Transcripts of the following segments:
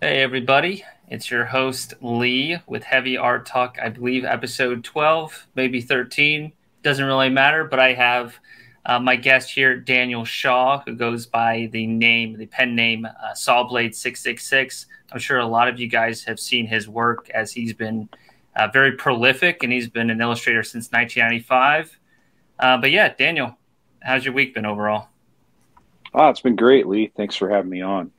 Hey everybody, it's your host Lee with Heavy Art Talk, I believe episode 12, maybe 13, doesn't really matter, but I have my guest here, Daniel Shaw, who goes by the name, the pen name Sawblade666. I'm sure a lot of you guys have seen his work as he's been very prolific and he's been an illustrator since 1995. But yeah, Daniel, how's your week been overall? Oh, it's been great, Lee. Thanks for having me on.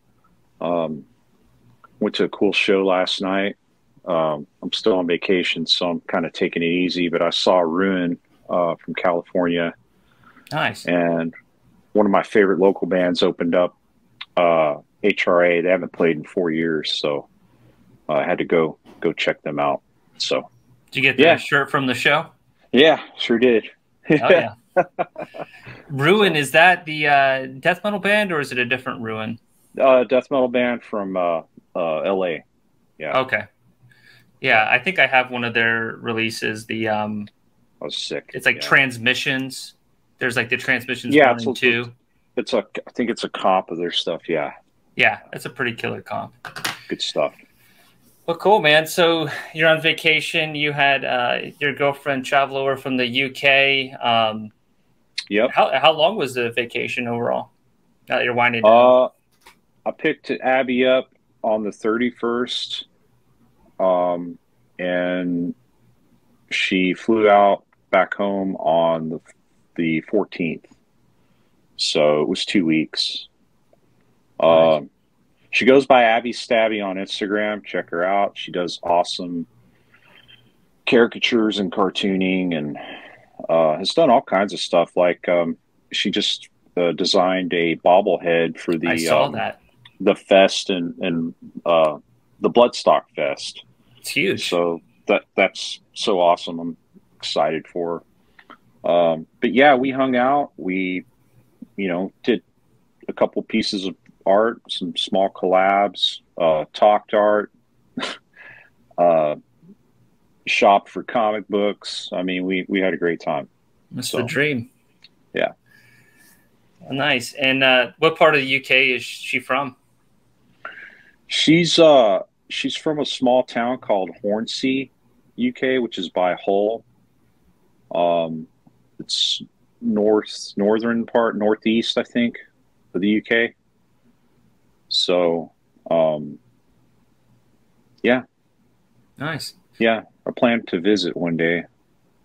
Went to a cool show last night. I'm still on vacation, so I'm kind of taking it easy, but I saw Ruin from California. Nice. And one of my favorite local bands opened up, HRA. They haven't played in 4 years, so I had to go check them out. So did you get that shirt from the show? Yeah, sure did. Oh, yeah. Ruin, is that the death metal band or is it a different Ruin? Death metal band from LA. Yeah. Okay. Yeah, I think I have one of their releases. The oh, sick. It's like Transmissions. There's like the Transmissions. Yeah, one and two. It's a. I think it's a comp of their stuff. Yeah. Yeah, it's a pretty killer comp. Good stuff. Well, cool, man. So you're on vacation. You had your girlfriend travel over from the UK. Yep. How long was the vacation overall? Now that you're winding down. I picked Abby up on the 31st, and she flew out back home on the 14th. So it was 2 weeks. Nice. She goes by Abby Stabby on Instagram. Check her out. She does awesome caricatures and cartooning, and has done all kinds of stuff. Like she just designed a bobblehead for the. I saw that. The fest and the Bloodstock Fest. It's huge. So that's so awesome. I'm excited for her. But yeah, we hung out. We, did a couple pieces of art, some small collabs, talked art, shopped for comic books. I mean, we had a great time. That's the dream. Yeah. Nice. And what part of the UK is she from? She's from a small town called Hornsea, UK, which is by Hull. It's northeast, I think, of the UK. So, yeah. Nice. Yeah, I plan to visit one day.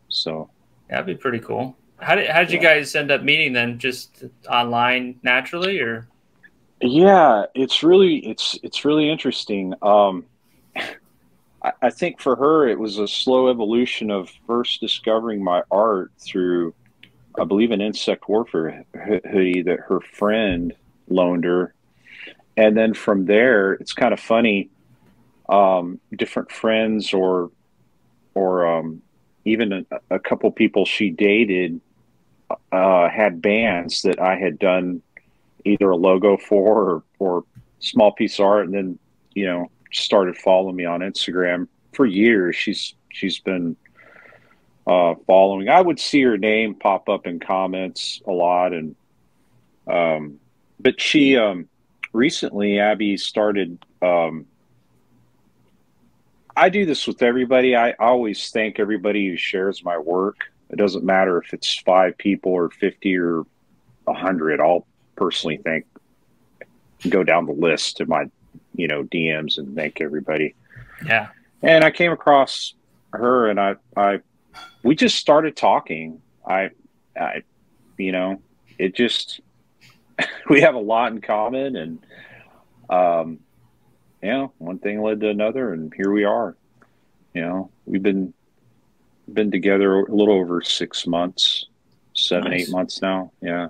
So that'd be pretty cool. How did you guys end up meeting then? Just online naturally, or? Yeah, it's really interesting. I think for her, it was a slow evolution of first discovering my art through, I believe, an Insect Warfare hoodie that her friend loaned her. And then from there, it's kind of funny, different friends or even a couple people she dated had bands that I had done either a logo for or small piece of art, and then started following me on Instagram for years. She's been following. I would see her name pop up in comments a lot, and but she recently, Abby started. I do this with everybody. I always thank everybody who shares my work. It doesn't matter if it's 5 people or 50 or 100. I'll personally go down the list to my, DMs and thank everybody. Yeah. And I came across her, and we just started talking. It just, we have a lot in common, and, one thing led to another, and here we are. We've been together a little over 6 months, 7, 8 months now. Yeah.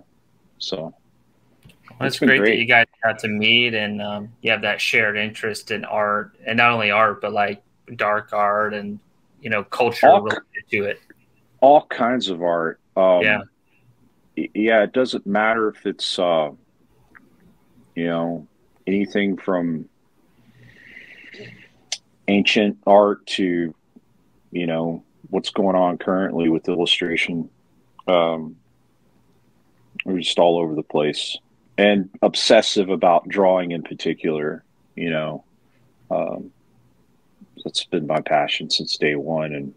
So it's been great that you guys got to meet, and you have that shared interest in art, and not only art, but like dark art and, culture related to it. All kinds of art. Yeah. It doesn't matter if it's, anything from ancient art to what's going on currently with illustration. We're just all over the place, and obsessive about drawing in particular. That's been my passion since day one, and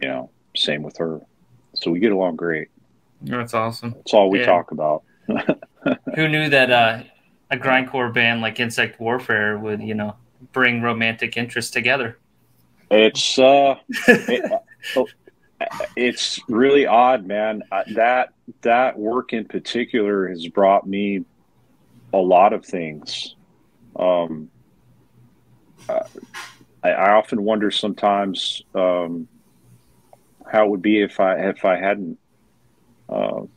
you know, same with her. So we get along great. That's awesome. That's all we talk about. Who knew that a grindcore band like Insect Warfare would, you know, bring romantic interests together? It's it's really odd, man. That work in particular has brought me a lot of things. I often wonder sometimes how it would be if I hadn't done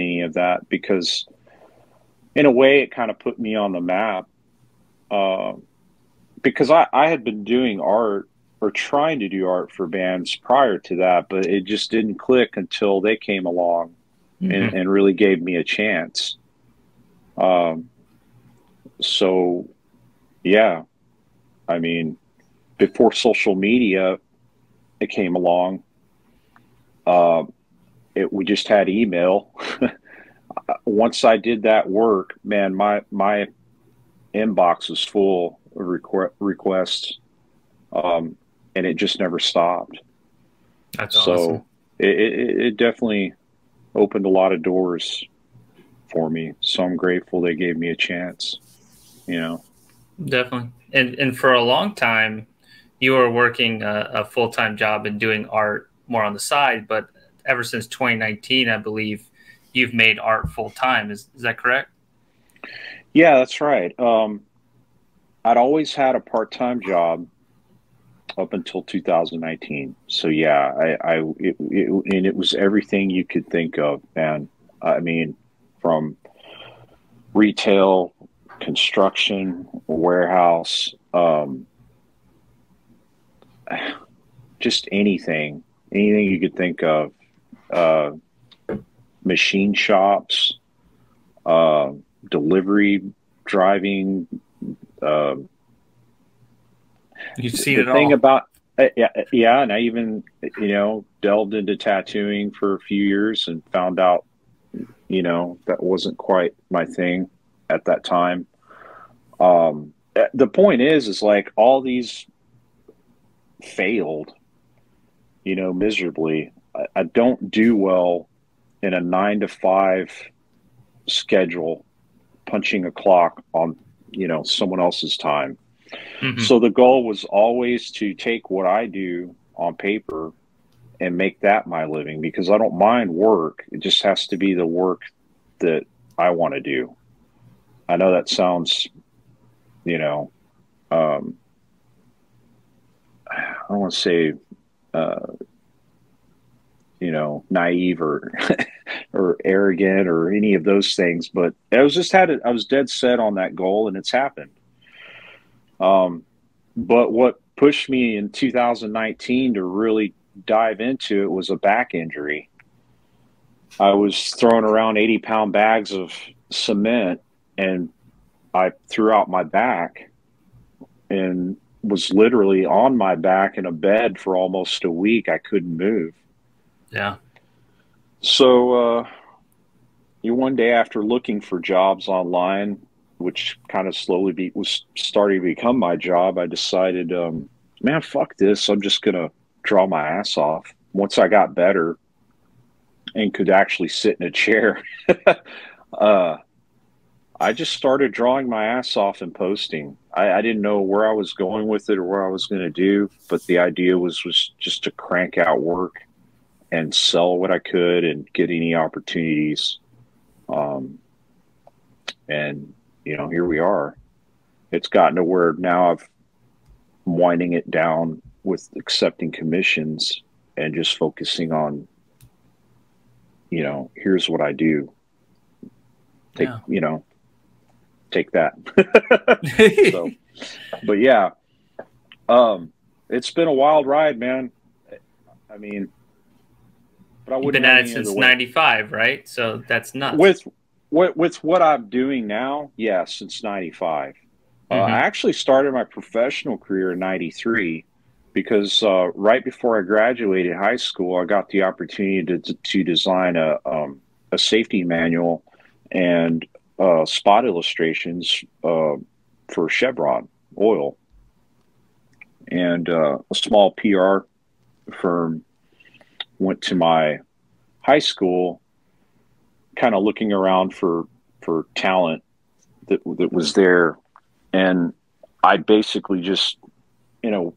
any of that, because in a way it kind of put me on the map, because I had been doing art or trying to do art for bands prior to that, but it just didn't click until they came along and really gave me a chance. So yeah, I mean, before social media it came along, we just had email. Once I did that work, man, my inbox was full of requests, and it just never stopped. That's so awesome. It definitely opened a lot of doors for me, so I'm grateful they gave me a chance, you know. Definitely. And for a long time you were working a full-time job and doing art more on the side, but ever since 2019, I believe you've made art full-time. Is that correct? Yeah, that's right. I'd always had a part-time job up until 2019. So yeah, it was everything you could think of, man. I mean, from retail, construction, warehouse, just anything you could think of, machine shops, delivery, driving. You've seen it all. The thing about yeah, and I even, you know, delved into tattooing for a few years and found out, you know, that wasn't quite my thing at that time. The point is like all these failed, you know, miserably. I don't do well in a 9-to-5 schedule, punching a clock on, you know, someone else's time. So the goal was always to take what I do on paper and make that my living, because I don't mind work. It just has to be the work that I want to do. I know that sounds, you know, I don't want to say, you know, naive or or arrogant or any of those things, but I was just I was dead set on that goal, and it's happened. But what pushed me in 2019 to really dive into it was a back injury. I was throwing around 80-pound bags of cement, and I threw out my back and was literally on my back in a bed for almost a week. I couldn't move. Yeah. So one day after looking for jobs online, which kind of slowly was starting to become my job, I decided, man, fuck this. I'm just going to draw my ass off. Once I got better and could actually sit in a chair, I just started drawing my ass off and posting. I didn't know where I was going with it or what I was going to do, but the idea was just to crank out work and sell what I could and get any opportunities. And, you know, here we are. It's gotten to where now I'm winding it down with accepting commissions and just focusing on, you know, here's what I do. You know, take that. So, but yeah, it's been a wild ride, man. I mean, but I wouldn't have been at it since 95, right? So that's nuts. With what I'm doing now, yeah, since 95. I actually started my professional career in 93, because right before I graduated high school, I got the opportunity to design a safety manual and spot illustrations for Chevron oil, and a small PR firm went to my high school, kind of looking around for talent that was there. And I basically just, in a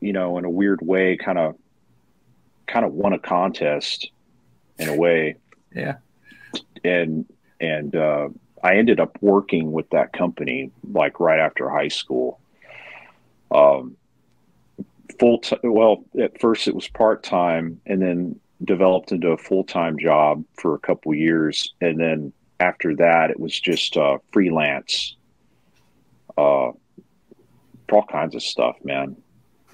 weird way, kind of won a contest in a way. Yeah. And I ended up working with that company like right after high school. Well, at first it was part-time, and then developed into a full-time job for a couple years. And then after that, it was just freelance, for all kinds of stuff, man.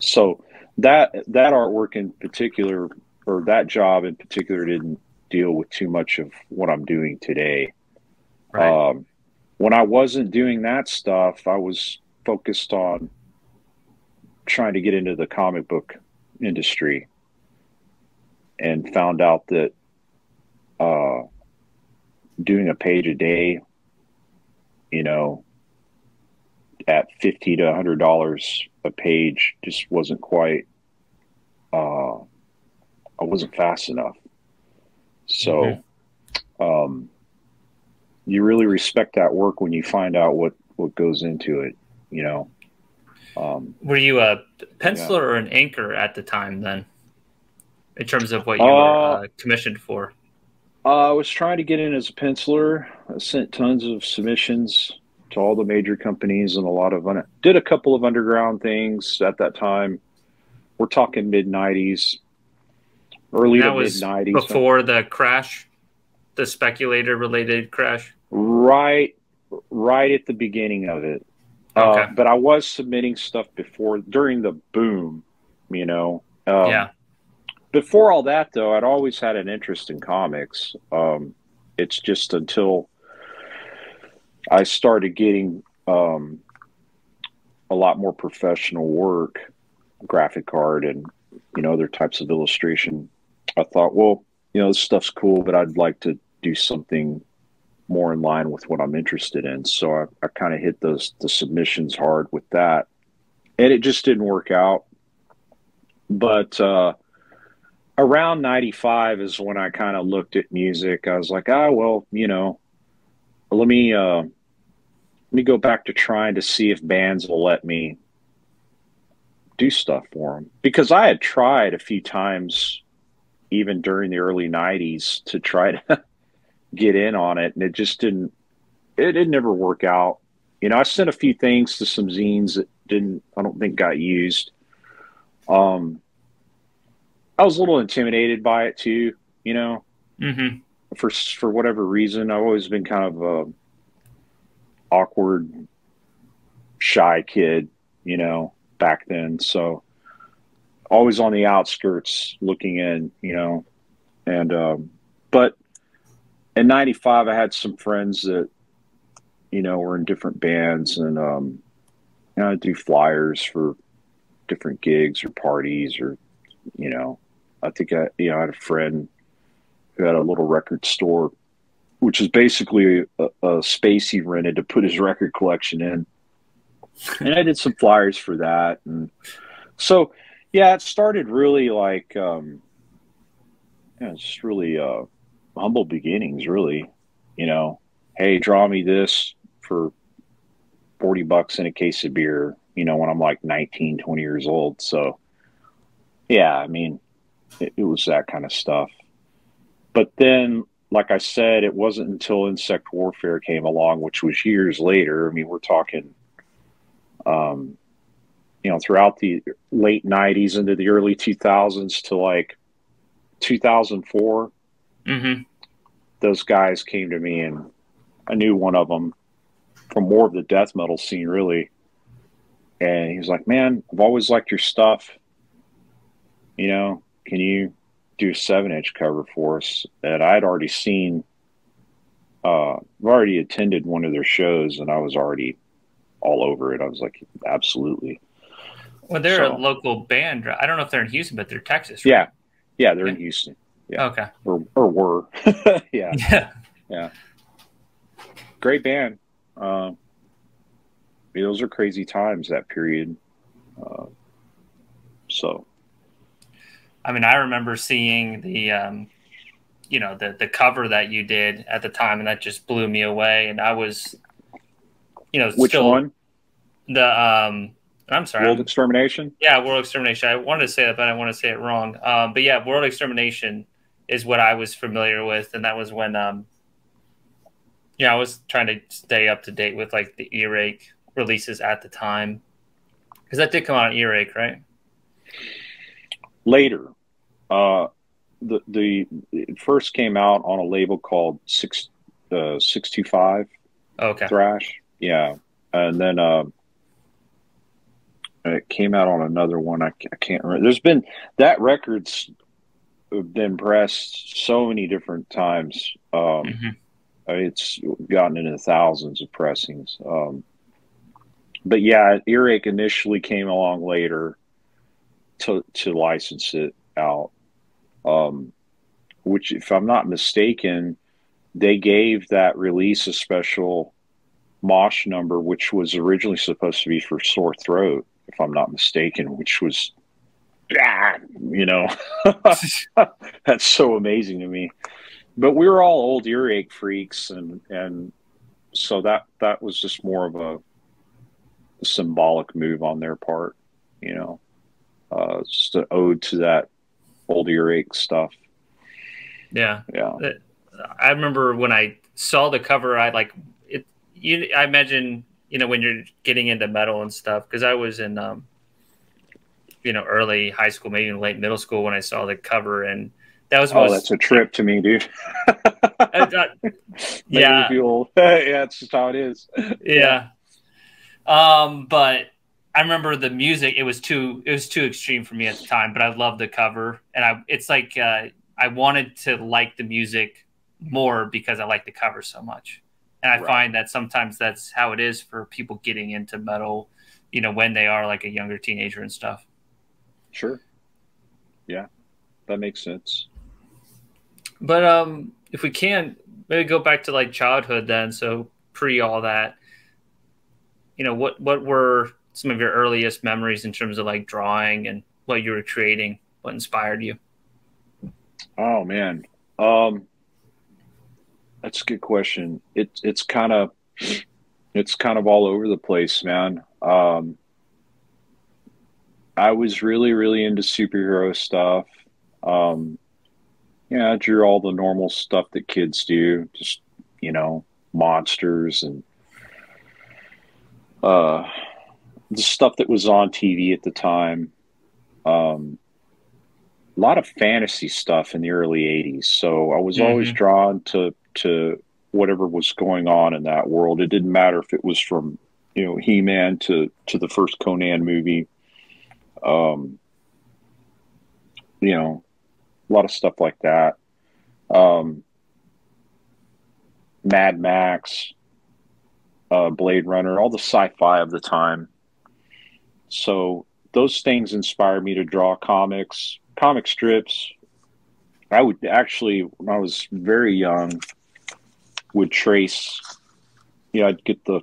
So that artwork in particular, or that job in particular, didn't deal with too much of what I'm doing today. Right. When I wasn't doing that stuff, I was focused on trying to get into the comic book industry, and found out that doing a page a day, at $50 to $100 a page, just wasn't quite. I wasn't fast enough, so you really respect that work when you find out what goes into it, Were you a penciler or an inker at the time then, in terms of what you were commissioned for? I was trying to get in as a penciler. I sent tons of submissions to all the major companies, and did a couple of underground things at that time. We're talking mid-90s, early to mid-90s. Before the crash, the speculator-related crash? Right at the beginning of it. Okay. But I was submitting stuff during the boom, yeah. Before all that, though, I'd always had an interest in comics. It's just until I started getting a lot more professional work, graphic art, and other types of illustration, I thought, well, this stuff's cool, but I'd like to do something more in line with what I'm interested in. So I kind of hit the submissions hard with that, and it just didn't work out. But around 95 is when I kind of looked at music. I was like, well, let me go back to trying to see if bands will let me do stuff for them, because I had tried a few times, even during the early 90s, to try to get in on it, and it just didn't. It never work out. I sent a few things to some zines that I don't think got used. I was a little intimidated by it too, for whatever reason. I've always been kind of a awkward, shy kid, back then. So always on the outskirts looking in, and, but in 95, I had some friends that, were in different bands, and I'd do flyers for different gigs or parties, or, I think I had a friend who had a little record store, which is basically a space he rented to put his record collection in. And I did some flyers for that. And so, yeah, it started really like, it's really, humble beginnings, really. Hey, draw me this for $40 in a case of beer, when I'm like 19, 20 years old. So yeah, I mean, it was that kind of stuff. But then, like I said, it wasn't until Insect Warfare came along, which was years later. I mean, we're talking, throughout the late 90s into the early 2000s to like 2004. Mm-hmm. Those guys came to me, and I knew one of them from more of the death metal scene, really. And he was like, man, I've always liked your stuff. Can you do a 7-inch cover for us? And I'd already seen, I've already attended one of their shows, and I was already all over it. I was like, absolutely. Well, they're a local band. I don't know if they're in Houston, but they're Texas, right? Yeah. Yeah. They're in Houston. Yeah. Okay. Or were. Yeah. Yeah. Yeah. Great band. I mean, those are crazy times, that period. I mean, I remember seeing the, you know, the cover that you did at the time, and that just blew me away. And I was, you know, which still, one? The I'm sorry, World Extermination. Yeah, World Extermination. I wanted to say that, but I want to say it wrong. But yeah, World Extermination is what I was familiar with, and that was when, yeah, I was trying to stay up to date with like the Earache releases at the time, because that did come out on Earache, right? Later, it first came out on a label called 625. Okay. Thrash, yeah, and then it came out on another one. I can't remember. There's been that record's been pressed so many different times. It's gotten into thousands of pressings. But yeah, Earache initially came along later to license it out, which, if I'm not mistaken, they gave that release a special mosh number, which was originally supposed to be for Sore Throat, if I'm not mistaken, which was, you know, that's so amazing to me. But we were all old Earache freaks, and so that was just more of a symbolic move on their part, you know. Just an ode to that old Earache stuff. Yeah, yeah. I remember when I saw the cover, I like it. I imagine, you know, when you're getting into metal and stuff, because I was in, you know, early high school, maybe even late middle school when I saw the cover, and that was that's a trip to me, dude. Yeah, yeah, that's just how it is. Yeah, but I remember the music. It was too extreme for me at the time, but I loved the cover, and it's like I wanted to like the music more because I like the cover so much. And I find that sometimes that's how it is for people getting into metal, you know, when they are like a younger teenager and stuff. Sure. Yeah, that makes sense. But if we can, maybe go back to like childhood then. So pre all that, you know, what were some of your earliest memories in terms of like drawing and what you were creating? What inspired you? Oh man. That's a good question. It's kind of all over the place, man. I was really, really into superhero stuff. Yeah, I drew all the normal stuff that kids do, just, you know, monsters and, the stuff that was on TV at the time. A lot of fantasy stuff in the early 80s. So I was always drawn to whatever was going on in that world. It didn't matter if it was from, you know, He-Man to the first Conan movie. You know, a lot of stuff like that. Mad Max, Blade Runner, all the sci-fi of the time. So those things inspired me to draw comics, comic strips. I would actually, when I was very young, would trace, you know, I'd get the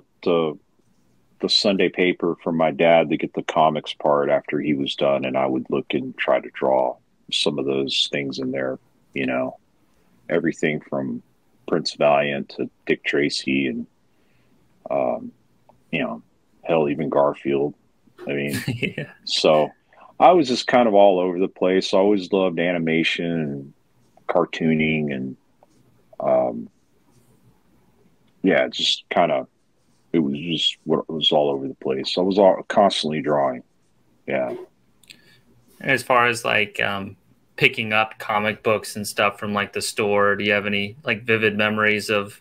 Sunday paper from my dad to get the comics part after he was done. And I would look and try to draw some of those things in there, you know, everything from Prince Valiant to Dick Tracy and, you know, hell, even Garfield. I mean, yeah. So I was just kind of all over the place. I always loved animation and cartooning and, yeah, just kind of, it was just what was all over the place. I was constantly drawing. Yeah. And as far as like, picking up comic books and stuff from like the store, do you have any like vivid memories of,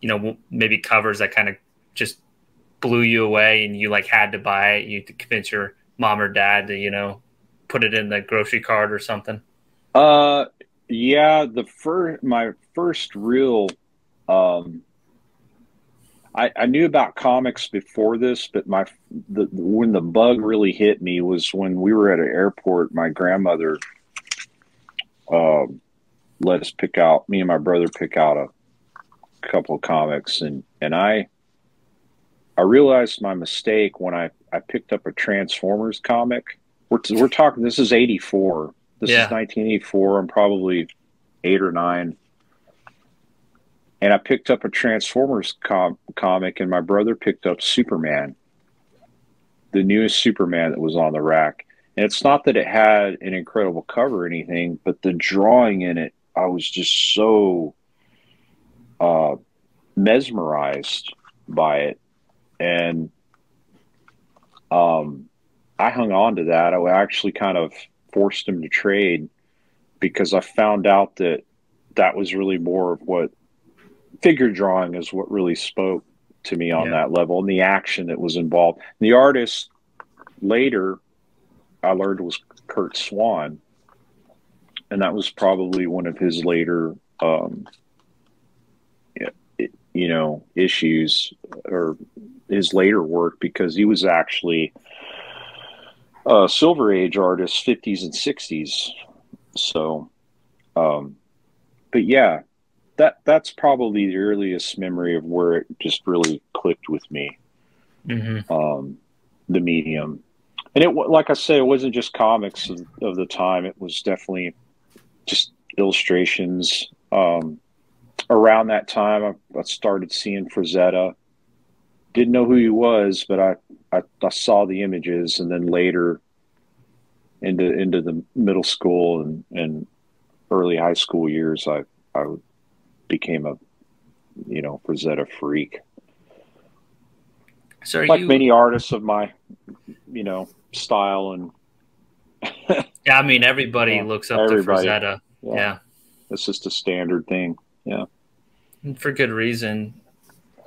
you know, maybe covers that kind of just blew you away and you like had to buy it, you had to convince your mom or dad to, you know, put it in the grocery cart or something? Yeah, my first real, I knew about comics before this, but when the bug really hit me was when we were at an airport. My grandmother let us me and my brother pick out a couple of comics, and I I realized my mistake when I picked up a Transformers comic. We're talking, this is 84. This is 1984. I'm probably 8 or 9. And I picked up a Transformers comic, and my brother picked up Superman, the newest Superman that was on the rack. And it's not that it had an incredible cover or anything, but the drawing in it, I was just so mesmerized by it. And I hung on to that. I actually kind of forced him to trade because I found out that that was really more of what figure drawing is what really spoke to me on that level, and the action that was involved. And the artist later I learned was Kurt Swan, and that was probably one of his later, you know, issues or his later work, because he was actually a Silver Age artist, 50s and 60s. So, but yeah. That's probably the earliest memory of where it just really clicked with me, the medium. And it, like I said, it wasn't just comics of the time. It was definitely just illustrations. Around that time, I started seeing Frazetta. Didn't know who he was, but I saw the images, and then later into the middle school and early high school years, I would. Became a, you know, Frazetta freak. So like many artists of my, you know, style and. Yeah, I mean, everybody looks up to Frazetta. Yeah, it's just a standard thing. Yeah, and for good reason.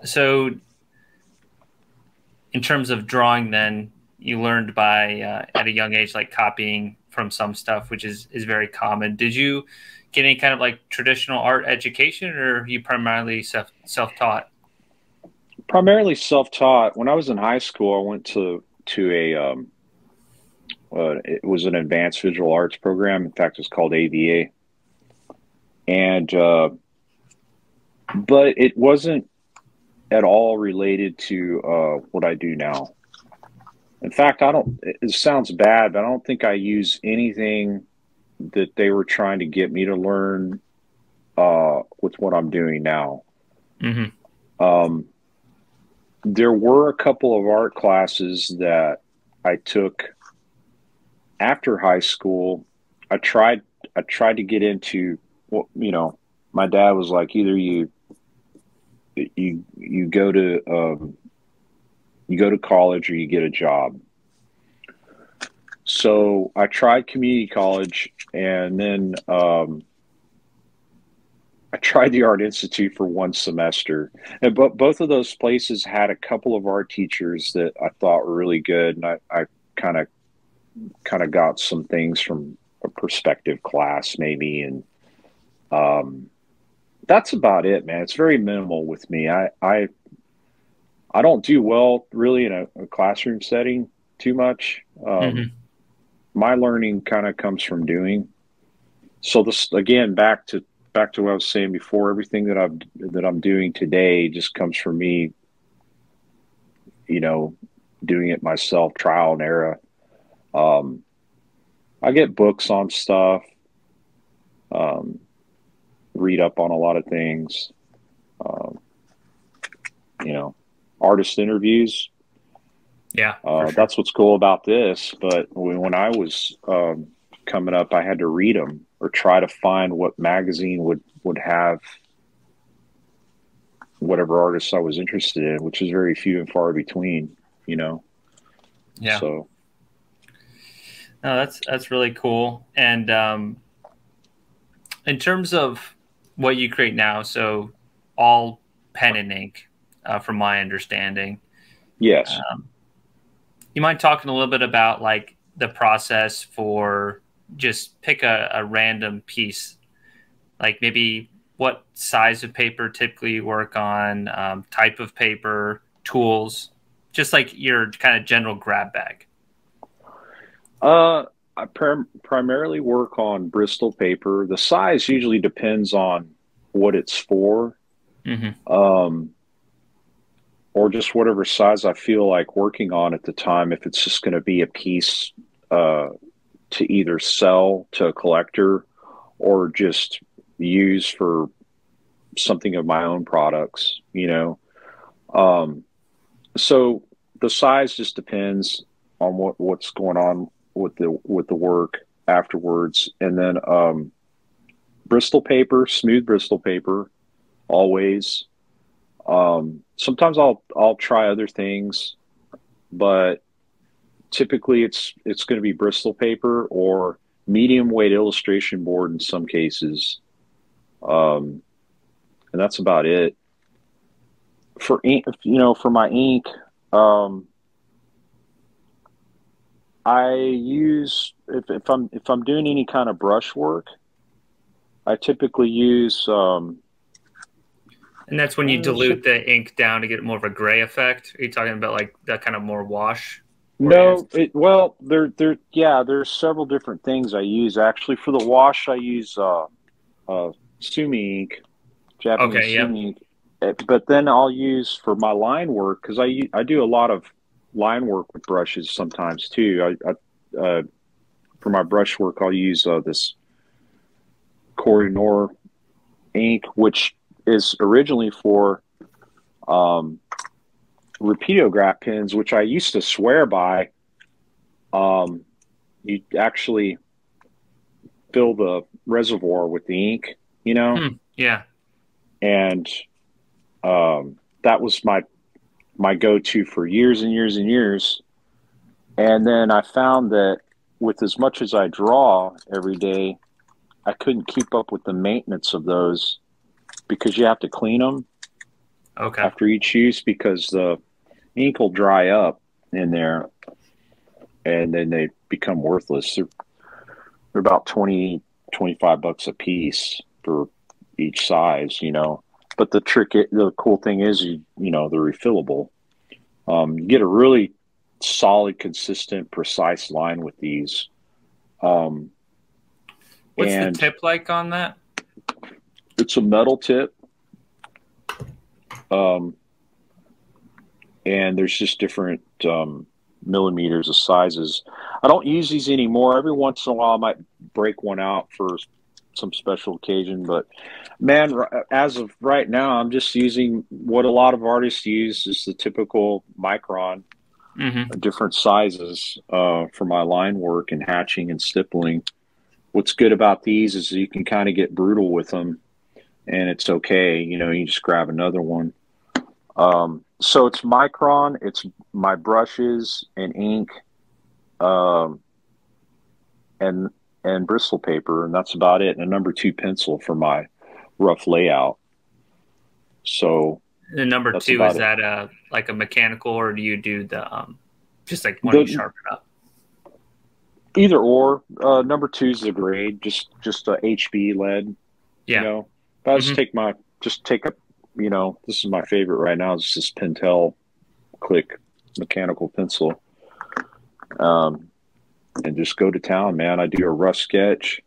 So, in terms of drawing, then you learned by at a young age, like copying from some stuff, which is very common. Did you get any kind of like traditional art education, or are you primarily self-taught? Primarily self-taught. When I was in high school, I went to a, it was an advanced visual arts program. In fact, it's called AVA. And, but it wasn't at all related to, what I do now. In fact, it sounds bad, but I don't think I use anything that they were trying to get me to learn with what I'm doing now. There were a couple of art classes that I took after high school. I tried to get into, well, you know, my dad was like, either you go to college or you get a job. So I tried community college, and then I tried the Art Institute for one semester. And both of those places had a couple of art teachers that I thought were really good, and I kind of got some things from a perspective class maybe, and that's about it, man. It's very minimal with me. I don't do well really in a classroom setting too much. My learning kind of comes from doing. So this, again, back to what I was saying before, everything that I'm doing today just comes from me, you know, doing it myself, trial and error. I get books on stuff, read up on a lot of things, you know, artist interviews. Yeah, sure. That's what's cool about this. But when I was coming up, I had to read them or try to find what magazine would have whatever artists I was interested in, which is very few and far between, you know. Yeah. So, no, that's really cool. And in terms of what you create now, so all pen and ink, from my understanding. Yes. You mind talking a little bit about like the process for just pick a random piece, like maybe what size of paper typically you work on, type of paper, tools, just like your kind of general grab bag. I primarily work on Bristol paper. The size usually depends on what it's for. or just whatever size I feel like working on at the time. If it's just going to be a piece to either sell to a collector or just use for something of my own products, you know? So the size just depends on what's going on with the work afterwards. And then, Bristol paper, smooth Bristol paper, always. Sometimes I'll try other things, but typically it's going to be Bristol paper or medium weight illustration board in some cases. And that's about it. For ink, you know, for my ink, I use, if I'm doing any kind of brush work, I typically use, and that's when you dilute the ink down to get more of a gray effect. Are you talking about like that kind of more wash? No, well, there's several different things I use. Actually, for the wash, I use sumi ink, Japanese sumi ink. But then I'll use for my line work, because I do a lot of line work with brushes sometimes too. I for my brush work, I'll use this Korinor ink, which is originally for Rapidiograph pens, which I used to swear by. You actually fill the reservoir with the ink, you know? Yeah. And that was my go-to for years and years and years. And then I found that with as much as I draw every day, I couldn't keep up with the maintenance of those, because you have to clean them after each use, because the ink will dry up in there and then they become worthless. They're about 20, 25 bucks a piece for each size, you know. But the trick, the cool thing is, you know, they're refillable. You get a really solid, consistent, precise line with these. What's the tip like on that? It's a metal tip. And there's just different millimeters of sizes. I don't use these anymore. Every once in a while, I might break one out for some special occasion. But, man, as of right now, I'm just using what a lot of artists use, is the typical Micron, different sizes for my line work and hatching and stippling. What's good about these is you can kind of get brutal with them, and it's okay. You know, you just grab another one. So it's Micron, it's my brushes and ink, and Bristol paper. And that's about it. And a #2 pencil for my rough layout. So the #2, is that like a mechanical, or do you do the, just like when you sharpen up? Either or. #2 is the grade, just a HB lead, you know. But I just take you know, this is my favorite right now. It's this Pentel Click mechanical pencil. And just go to town, man. I do a rough sketch,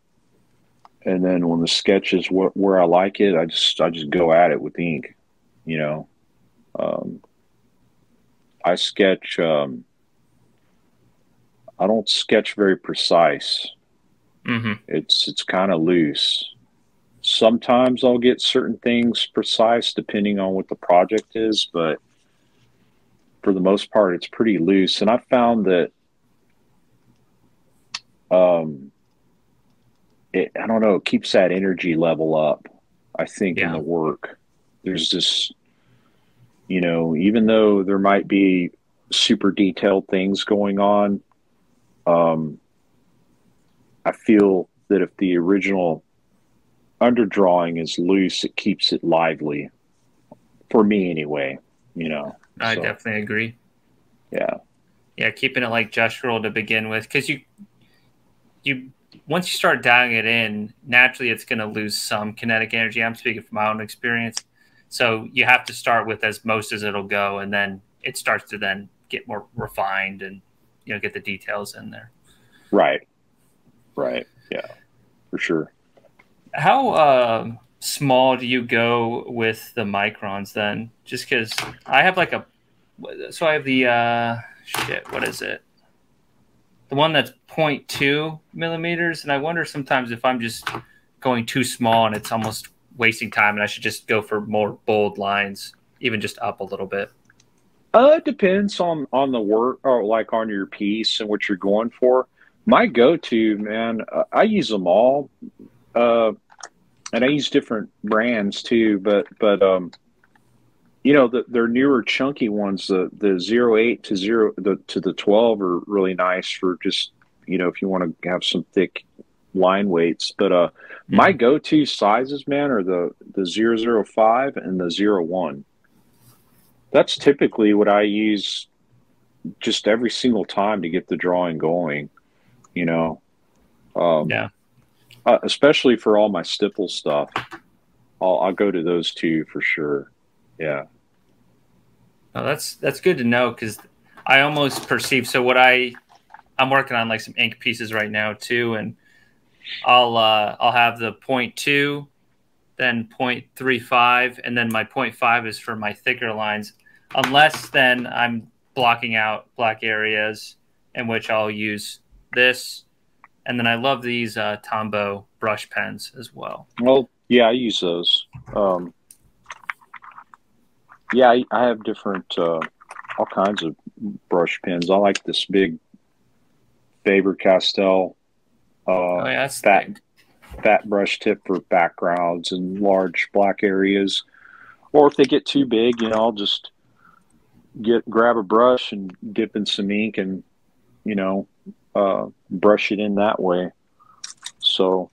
and then when the sketch is where I like it, I just go at it with ink, you know. I sketch. I don't sketch very precise. It's kind of loose. Sometimes I'll get certain things precise depending on what the project is, but for the most part, it's pretty loose. And I found that, I don't know, it keeps that energy level up, I think, in the work. There's this, you know, even though there might be super detailed things going on, I feel that if the original underdrawing is loose, it keeps it lively, for me anyway, you know. I definitely agree. Yeah, keeping it like gestural to begin with, because you once you start dialing it in, naturally it's going to lose some kinetic energy. I'm speaking from my own experience. So you have to start with as most as it'll go, and then it starts to then get more refined and, you know, get the details in there. Right. Yeah, for sure. How small do you go with the Microns then? Just because I have like a So I have the shit. What is it? The one that's 0.2 millimeters, and I wonder sometimes if I'm just going too small and it's almost wasting time, and I should just go for more bold lines, even just up a little bit. It depends on the work, or like on your piece and what you're going for. My go-to, man, I use them all, and I use different brands too. But you know, their newer chunky ones, the 08 to the 12 are really nice for just, you know, if you want to have some thick line weights. But my go-to sizes, man, are the 005 and the 01. That's typically what I use just every single time to get the drawing going, you know. Yeah. Especially for all my stipple stuff. I'll go to those two for sure. Yeah. Oh, that's good to know, because I almost perceive, so what I'm working on like some ink pieces right now too, and I'll have the 0.2, then 0.35, and then my 0.5 is for my thicker lines, unless then I'm blocking out black areas, in which I'll use this. And then I love these Tombow brush pens as well. Well, yeah, I use those. Yeah, I have different, all kinds of brush pens. I like this big Faber-Castell fat brush tip for backgrounds and large black areas. Or if they get too big, you know, I'll just grab a brush and dip in some ink and, you know, brush it in that way. So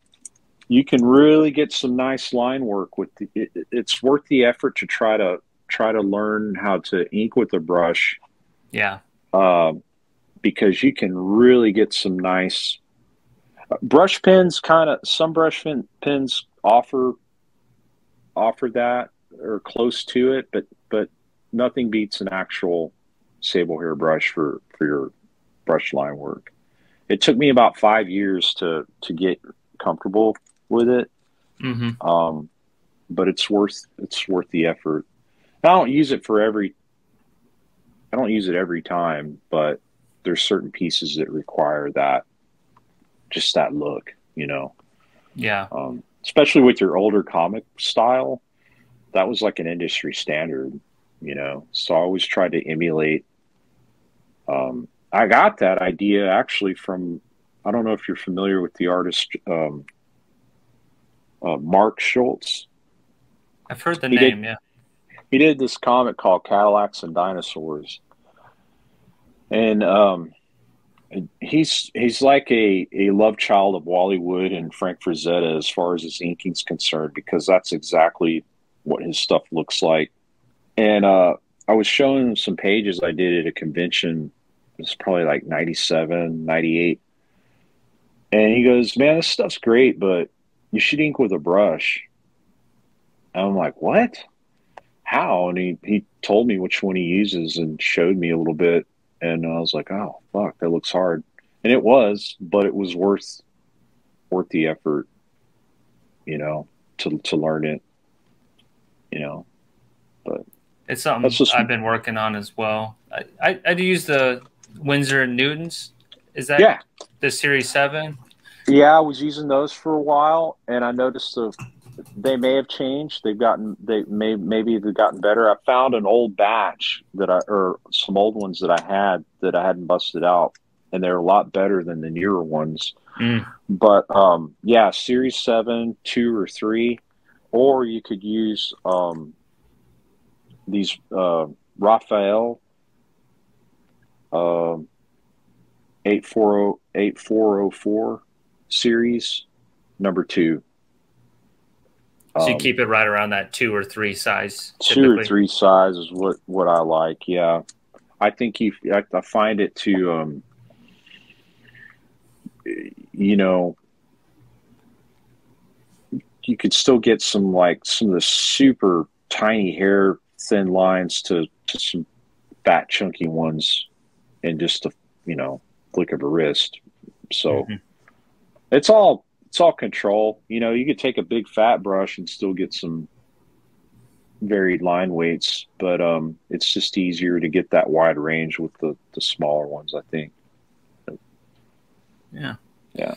you can really get some nice line work with it's worth the effort to try to learn how to ink with a brush. Yeah. Because you can really get some nice brush pens. Some brush pens offer that or close to it, but nothing beats an actual sable hair brush for your brush line work. It took me about 5 years to get comfortable with it. Mm-hmm. But it's worth the effort. I don't use it every time, but there's certain pieces that require that, just that look, you know? Yeah. Especially with your older comic style, that was like an industry standard, you know? So I always tried to emulate. I got that idea actually from, I don't know if you're familiar with the artist, Mark Schultz. I've heard the name. Yeah. He did this comic called Cadillacs and Dinosaurs. And he's like a love child of Wally Wood and Frank Frazetta as far as his inking's concerned, because that's exactly what his stuff looks like. And I was showing him some pages I did at a convention. It was probably like 97, 98. And he goes, "Man, this stuff's great, but you should ink with a brush." And I'm like, "What? How?" And he told me which one he uses and showed me a little bit, and I was like, "Oh fuck, that looks hard." And it was, but it was worth the effort, you know, to learn it, you know. But it's something I've been working on as well. I do use the Winsor and Newtons. Is that the Series 7? Yeah, I was using those for a while, and I noticed they may have changed. Maybe they've gotten better. I found an old batch or some old ones that I hadn't busted out, and they're a lot better than the newer ones. Mm. But yeah, Series 7, 2, or 3, or you could use these Raphael 8404 series number 2. So you keep it right around that 2 or 3 size. Typically. 2 or 3 size is what I like. Yeah, I think I find it to, you know, you could still get some some of the super tiny hair thin lines to some fat chunky ones, and just a, you know, flick of a wrist. So it's all control, you know. You could take a big fat brush and still get some varied line weights, but it's just easier to get that wide range with the smaller ones, I think. Yeah. Yeah.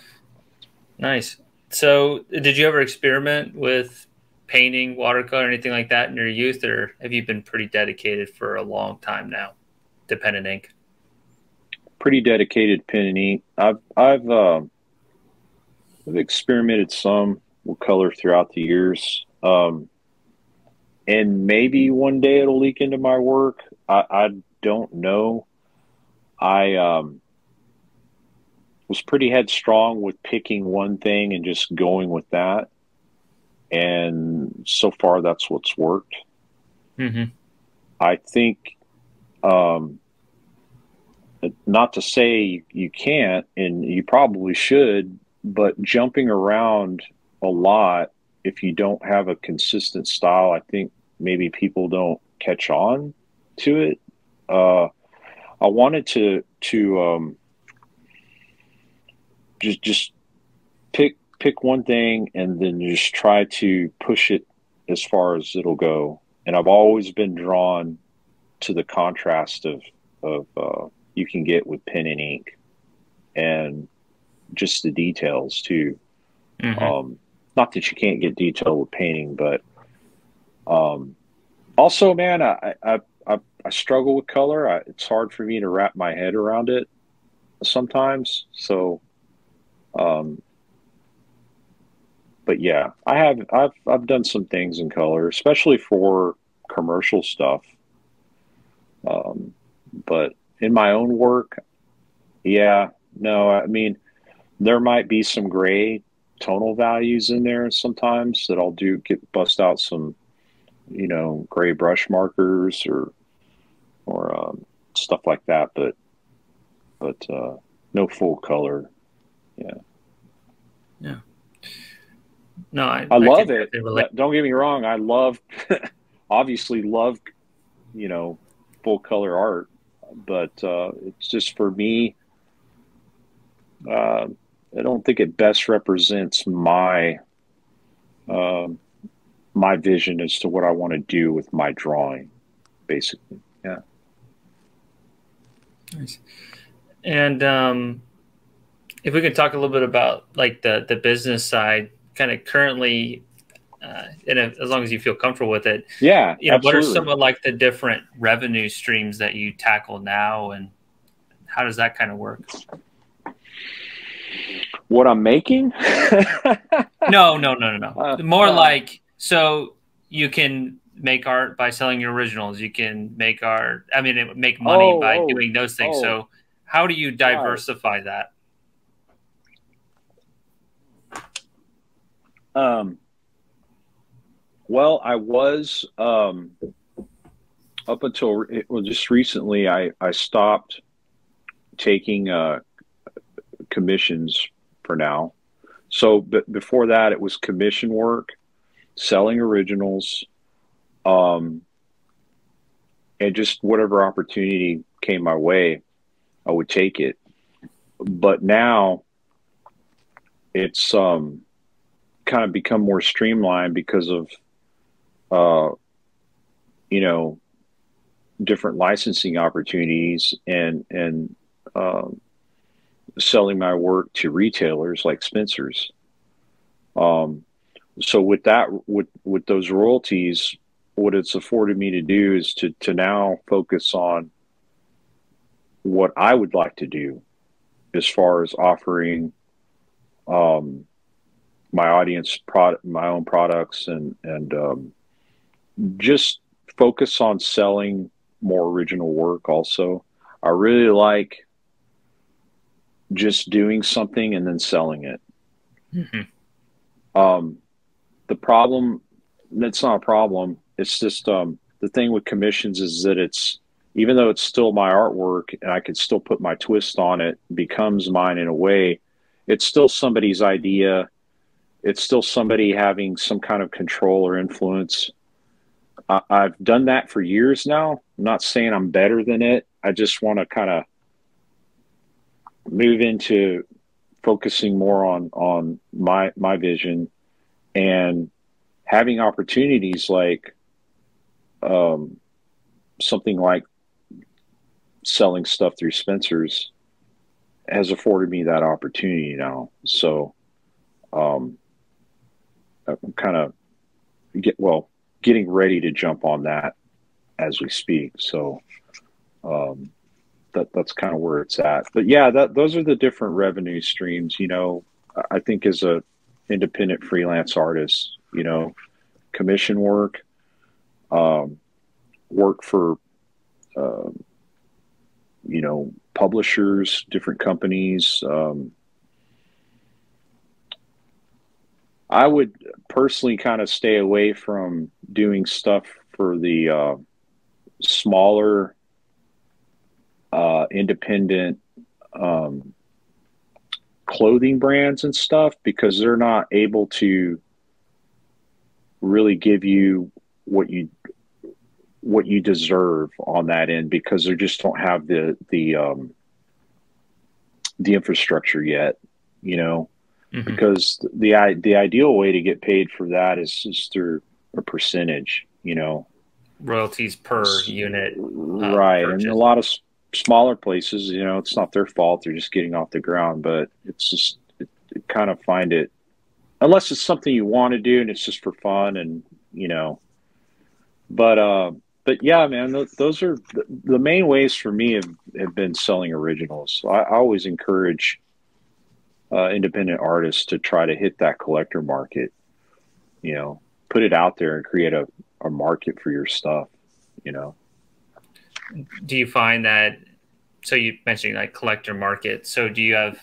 Nice. So did you ever experiment with painting, watercolor, anything like that in your youth, or have you been pretty dedicated for a long time now to pen and ink? Pretty dedicated pen and ink. I've experimented some with color throughout the years. And maybe one day it'll leak into my work. I don't know. I was pretty headstrong with picking one thing and just going with that. And so far, that's what's worked. Mm-hmm. I think, not to say you can't, and you probably should, but jumping around a lot, if you don't have a consistent style, I think maybe people don't catch on to it. I wanted to just pick one thing and then just try to push it as far as it'll go. And I've always been drawn to the contrast of you can get with pen and ink, and just the details too. Mm-hmm. Not that you can't get detail with painting, but also, man, I struggle with color. It's hard for me to wrap my head around it sometimes. So, but yeah, I've done some things in color, especially for commercial stuff. But in my own work, yeah, no, I mean, there might be some gray tonal values in there sometimes that I'll do bust out some, you know, gray brush markers or stuff like that. But no full color. Yeah. Yeah. No, I love it. Don't get me wrong. I love, obviously love, you know, full color art, but it's just for me, I don't think it best represents my vision as to what I want to do with my drawing, basically. Yeah. Nice. And if we could talk a little bit about like the business side, kind of currently, as long as you feel comfortable with it. Yeah. You know, absolutely. What are some of like the different revenue streams that you tackle now, and how does that kind of work? What I'm making? No. More like, so you can make art by selling your originals. You can make art, I mean, make money by doing those things. Oh. So how do you diversify that? Well, I was, up until just recently, I stopped taking, commissions for now. So, but before that, it was commission work, selling originals, and just whatever opportunity came my way, I would take it. But now it's, kind of become more streamlined because of, you know, different licensing opportunities and selling my work to retailers like Spencer's. So with that, with those royalties, what it's afforded me to do is to now focus on what I would like to do as far as offering, my audience product, my own products, and just focus on selling more original work. Also, I really like just doing something and then selling it. Mm-hmm. The problem, that's not a problem. It's just, the thing with commissions is that it's, even though it's still my artwork and I could still put my twist on it, becomes mine in a way, it's still somebody's idea. It's still somebody having some kind of control or influence. I've done that for years now. I'm not saying I'm better than it. I just want to kind of move into focusing more on my vision, and having opportunities like something like selling stuff through Spencer's has afforded me that opportunity now. So I'm kind of getting ready to jump on that as we speak. So that's kind of where it's at. But yeah, those are the different revenue streams. You know, I think as a independent freelance artist, you know, commission work, work for, you know, publishers, different companies. I would personally kind of stay away from doing stuff for the smaller independent clothing brands and stuff, because they're not able to really give you what you deserve on that end, because they just don't have the infrastructure yet, you know. Mm-hmm. Because the ideal way to get paid for that is just through a percentage, you know, royalties per unit, right? Purchase. And a lot of smaller places, you know, it's not their fault; they're just getting off the ground. But it's just it kind of find it, unless it's something you want to do and it's just for fun, and you know. But yeah, man, those are the main ways for me have been selling originals. I always encourage independent artists to try to hit that collector market, you know, put it out there and create a market for your stuff, you know. Do you find that, so you mentioned like collector market, so do you have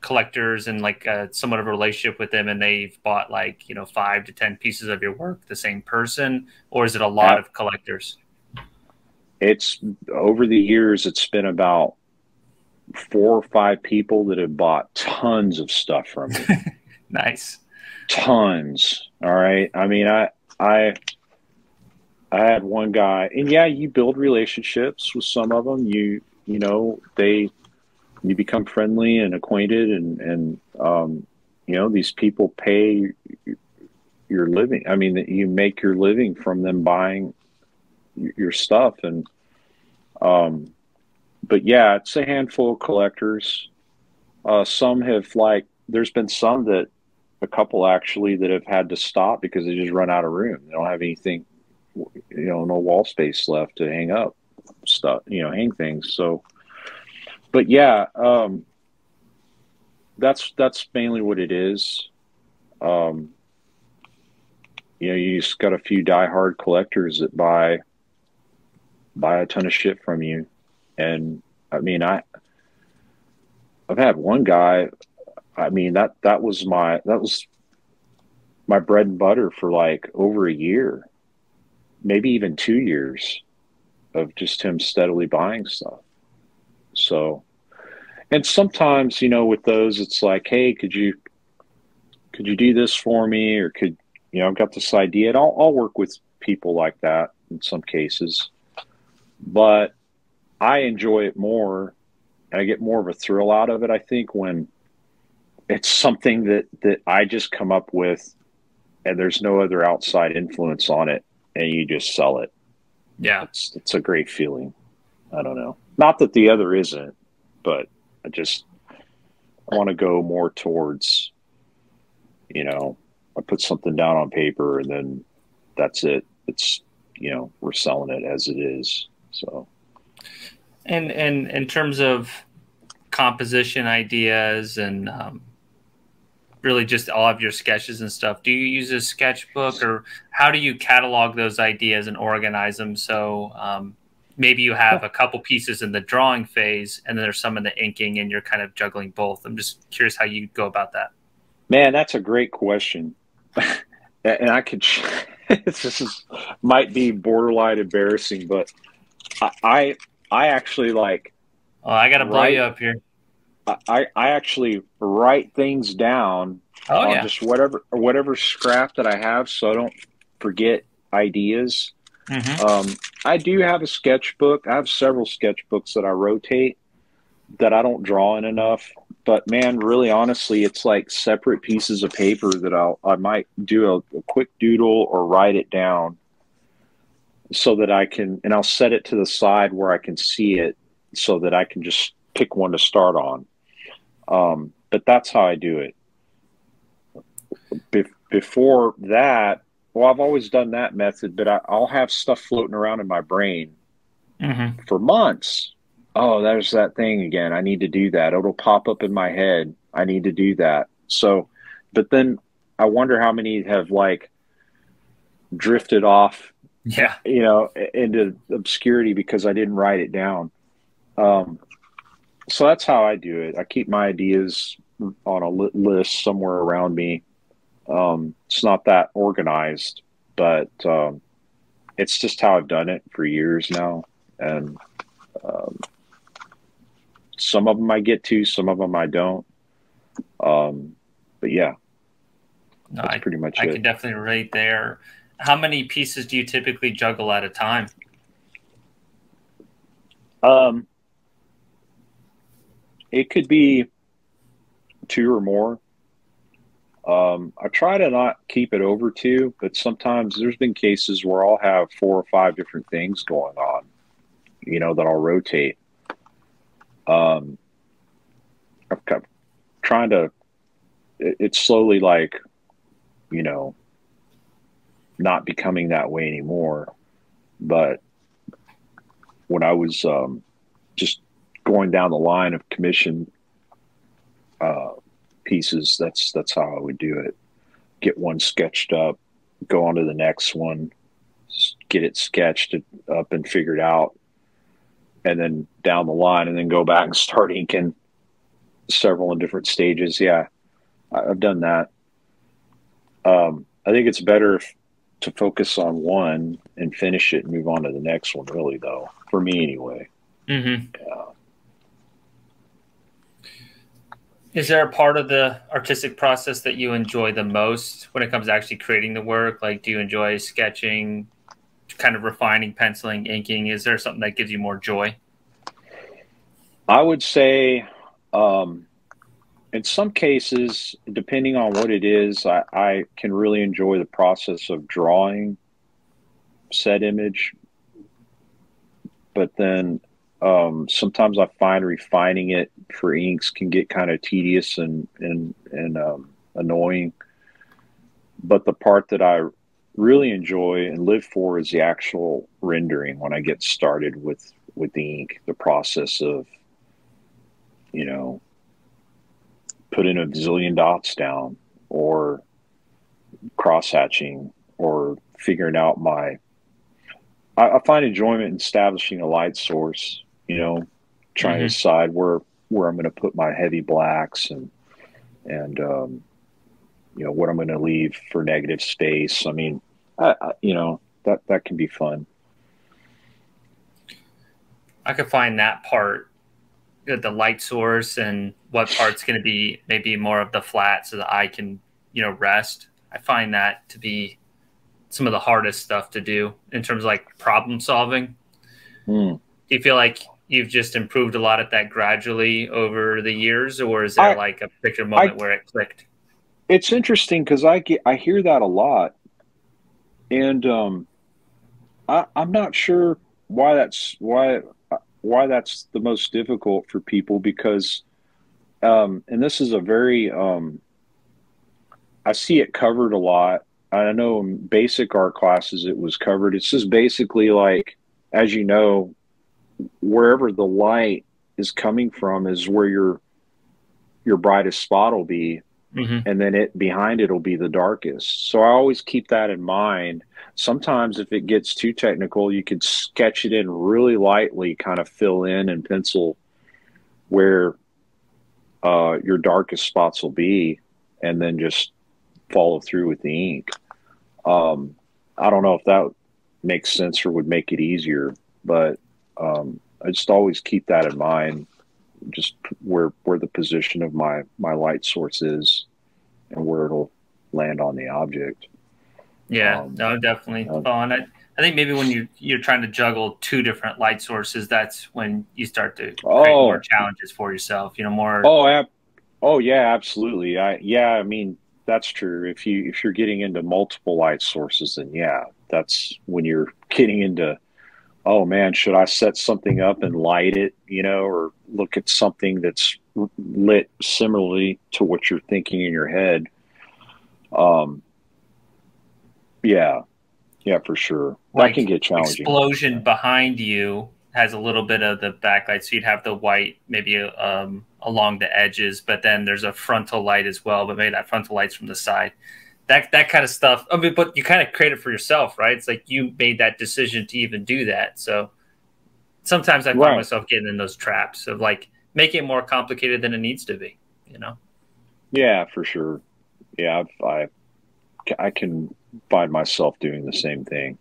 collectors and like somewhat of a relationship with them, and they've bought like, you know, 5 to 10 pieces of your work, the same person, or is it a lot of collectors? It's over the years, it's been about 4 or 5 people that have bought tons of stuff from me. Nice. Tons. All right. I mean, I had one guy, and yeah, you build relationships with some of them. You know, you become friendly and acquainted, and you know, these people pay your living. I mean, you make your living from them buying your stuff. And, but yeah, it's a handful of collectors. Some have, like, there's been some that, a couple actually, that have had to stop because they just run out of room. They don't have anything, you know, no wall space left to hang up stuff, you know, hang things. So, but yeah, that's mainly what it is. You know, you just got a few diehard collectors that buy a ton of shit from you. And I mean, I've had one guy, I mean, that was my bread and butter for like over a year, maybe even 2 years, of just him steadily buying stuff. So, and sometimes, you know, with those, it's like, hey, could you do this for me? Or could, you know, I've got this idea. And I'll work with people like that in some cases, but I enjoy it more, and I get more of a thrill out of it, I think, when it's something that I just come up with and there's no other outside influence on it, and you just sell it. Yeah. It's a great feeling. I don't know. Not that the other isn't, but I want to go more towards, you know, I put something down on paper and then that's it. It's, you know, we're selling it as it is. So. And in terms of composition ideas and really just all of your sketches and stuff, do you use a sketchbook, or how do you catalog those ideas and organize them? So maybe you have a couple pieces in the drawing phase and then there's some in the inking, and you're kind of juggling both. I'm just curious how you go about that. Man, that's a great question. And I could, this might be borderline embarrassing, but I actually like. Oh, I gotta blow you up here. I actually write things down on just whatever scrap that I have, so I don't forget ideas. Mm-hmm. I do have a sketchbook. I have several sketchbooks that I rotate that I don't draw in enough. But man, really, honestly, it's like separate pieces of paper that I might do a quick doodle or write it down. so that I can, and I'll set it to the side where I can see it so that I can just pick one to start on. But that's how I do it. Before that, well, I've always done that method, but I'll have stuff floating around in my brain for months. Oh, there's that thing again. I need to do that. It'll pop up in my head. I need to do that. So, but then I wonder how many have like drifted off, you know, into obscurity because I didn't write it down. So that's how I do it. I keep my ideas on a list somewhere around me. It's not that organized, but it's just how I've done it for years now. And some of them I get to, some of them I don't. But yeah, no, that's pretty much it. I can definitely relate there. How many pieces do you typically juggle at a time? It could be two or more. I try to not keep it over two, but sometimes there's been cases where I'll have 4 or 5 different things going on, you know, that I'll rotate. I've kept trying to, it's slowly like, you know, not becoming that way anymore. But when I was just going down the line of commission pieces, that's how I would do it. Get one sketched up, go on to the next one, get it sketched up and figured out, and then down the line, and then go back and start inking several in different stages. Yeah, I've done that. I think it's better to focus on one and finish it and move on to the next one, really, though, for me anyway. Yeah. Is there a part of the artistic process that you enjoy the most when it comes to actually creating the work? Like, do you enjoy sketching, kind of refining, penciling, inking? Is there something that gives you more joy? I would say in some cases, depending on what it is, I can really enjoy the process of drawing said image. But then sometimes I find refining it for inks can get kind of tedious and annoying. But the part that I really enjoy and live for is the actual rendering when I get started with the ink, the process of, you know, putting a zillion dots down or crosshatching or figuring out my... I find enjoyment in establishing a light source, you know, trying to decide where I'm going to put my heavy blacks and you know, what I'm going to leave for negative space. I mean, you know, that can be fun. I could find that part, the light source, and what part's going to be maybe more of the flat so that I can, you know, rest. I find that to be some of the hardest stuff to do in terms of like problem solving. Do you feel like you've just improved a lot at that gradually over the years, or is there like a particular moment where it clicked? It's interesting because I hear that a lot, and I'm not sure why that's that's the most difficult for people, because and this is a very I see it covered a lot. I know in basic art classes it was covered. It's just basically like, as you know, wherever the light is coming from is where your brightest spot will be, and then it behind it will be the darkest. So I always keep that in mind. Sometimes if it gets too technical, you could sketch it in really lightly, kind of fill in and pencil where your darkest spots will be, and then just follow through with the ink. I don't know if that makes sense or would make it easier, but I just always keep that in mind, just where the position of my light source is and where it'll land on the object. Yeah, no, definitely. And I think maybe when you're trying to juggle 2 different light sources, that's when you start to create more challenges for yourself, you know, more. Oh yeah, absolutely. I mean, that's true. If you're getting into multiple light sources, then yeah, that's when you're getting into, oh man, should I set something up and light it, you know, or look at something that's lit similarly to what you're thinking in your head. Yeah, for sure. Like, that can get challenging. Explosion behind you has a little bit of the backlight, so you'd have the white maybe along the edges, but then there's a frontal light as well, but maybe that frontal light's from the side. That kind of stuff. I mean, but you kind of create it for yourself, right? It's like you made that decision to even do that. So sometimes I find myself getting in those traps of like making it more complicated than it needs to be, you know? Yeah, for sure. Yeah, I can find myself doing the same thing.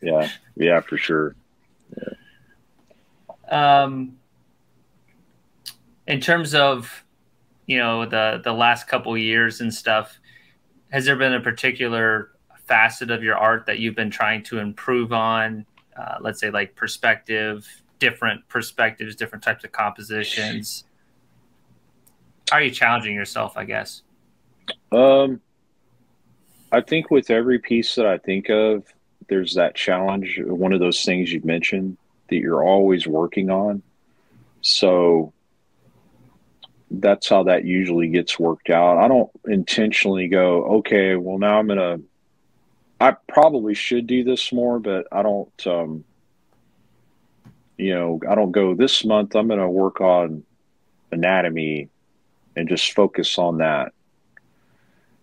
yeah, for sure. Yeah. In terms of, you know, the last couple of years and stuff, has there been a particular facet of your art that you've been trying to improve on? Let's say like perspective, different perspectives, different types of compositions. How are you challenging yourself, I guess? I think with every piece that I think of, there's that challenge. One of those things you've mentioned that you're always working on. So that's how that usually gets worked out. I don't intentionally go, okay, well now I probably should do this more, but I don't, you know, I don't go this month, I'm going to work on anatomy and just focus on that.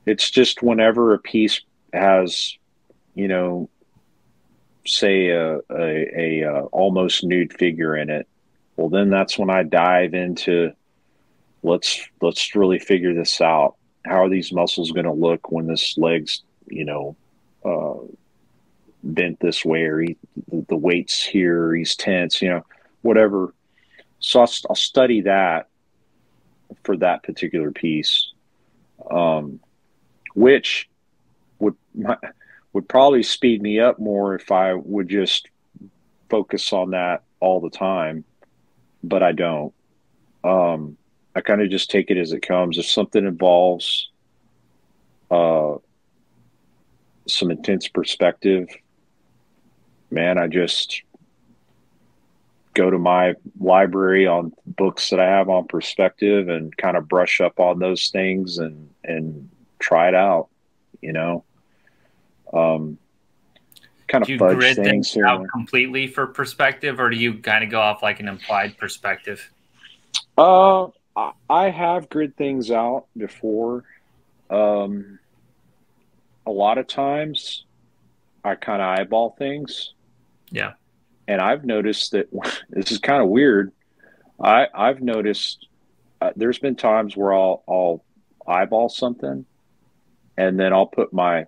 It's just whenever a piece has, you know, say a almost nude figure in it, well, then that's when I dive into, let's really figure this out. How are these muscles going to look when this leg's, you know, bent this way, or the weight's here, or he's tense, you know, whatever. So I'll study that for that particular piece, which would probably speed me up more if I would just focus on that all the time, but I don't. I kind of just take it as it comes. If something involves some intense perspective, man, I just go to my library on books that I have on perspective and kind of brush up on those things and try it out, you know. Kind of fudge things here. Do you grid them out completely for perspective, or do you kind of go off like an implied perspective? I have grid things out before. A lot of times I kind of eyeball things. Yeah. And I've noticed that this is kind of weird. I've noticed there's been times where I'll eyeball something and then I'll put my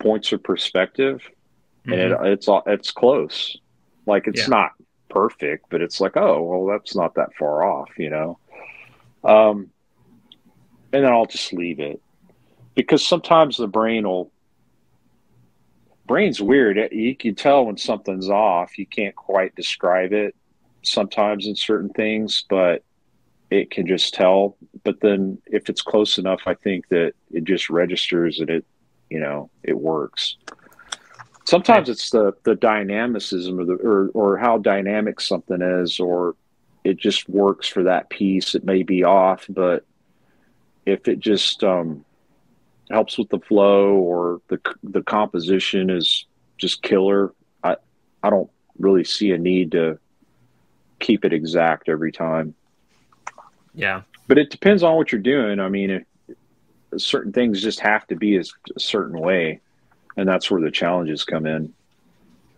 points of perspective, mm-hmm. and it's close. Like it's not perfect, but it's like, oh, well, that's not that far off, you know? And then I'll just leave it, because sometimes the brain's weird. You can tell when something's off. You can't quite describe it sometimes in certain things, but it can just tell. But then if it's close enough, I think that it just registers and it, you know, it works. Sometimes it's the dynamicism of or how dynamic something is, or it just works for that piece. It may be off, but if it just helps with the flow, or the composition is just killer, I don't really see a need to keep it exact every time. Yeah. But it depends on what you're doing. I mean, certain things just have to be a certain way. And that's where the challenges come in,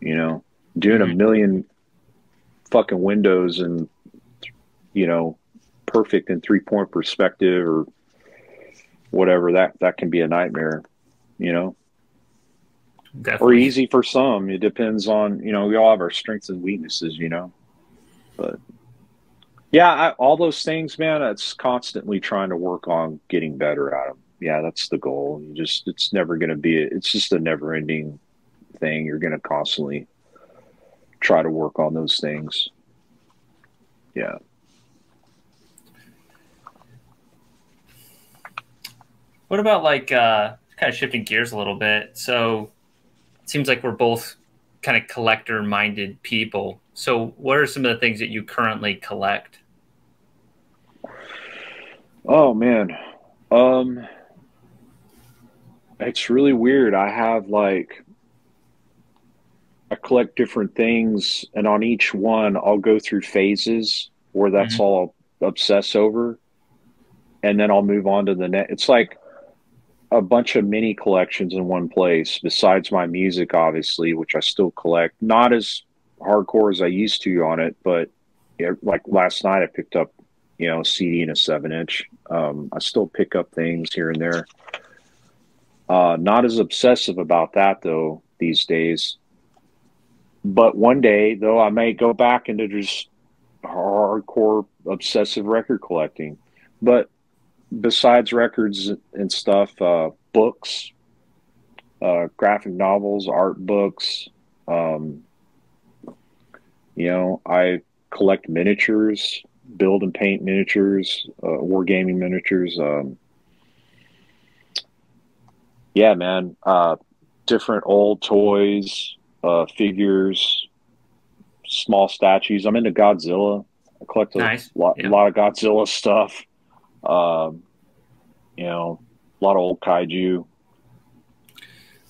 you know, doing a million fucking windows and, you know, perfect in 3-point perspective or whatever, that can be a nightmare, you know. Definitely. Or easy for some. It depends on, you know, we all have our strengths and weaknesses, you know, but yeah, all those things, man, it's constantly trying to work on getting better at them. Yeah, that's the goal. You just, it's never going to be, it's just a never ending thing. You're going to constantly try to work on those things. Yeah. What about like, kind of shifting gears a little bit. So seems like we're both kind of collector-minded people. So what are some of the things that you currently collect? Oh, man. It's really weird. I have, like, I collect different things, and on each one, I'll go through phases where that's mm-hmm. all I'll obsess over, and then I'll move on to the next. It's like a bunch of mini collections in one place, besides my music, obviously, which I still collect. Not as hardcore as I used to on it, but yeah, like last night, I picked up, you know, a CD and a 7-inch. I still pick up things here and there. Not as obsessive about that, though, these days. But one day, though, I may go back into just hardcore obsessive record collecting. But besides records and stuff, books, graphic novels, art books, you know, I collect miniatures, build and paint miniatures, wargaming miniatures. Yeah, man, different old toys. Figures, small statues. I'm into Godzilla. I collect a nice. lot of Godzilla stuff. You know, a lot of old kaiju.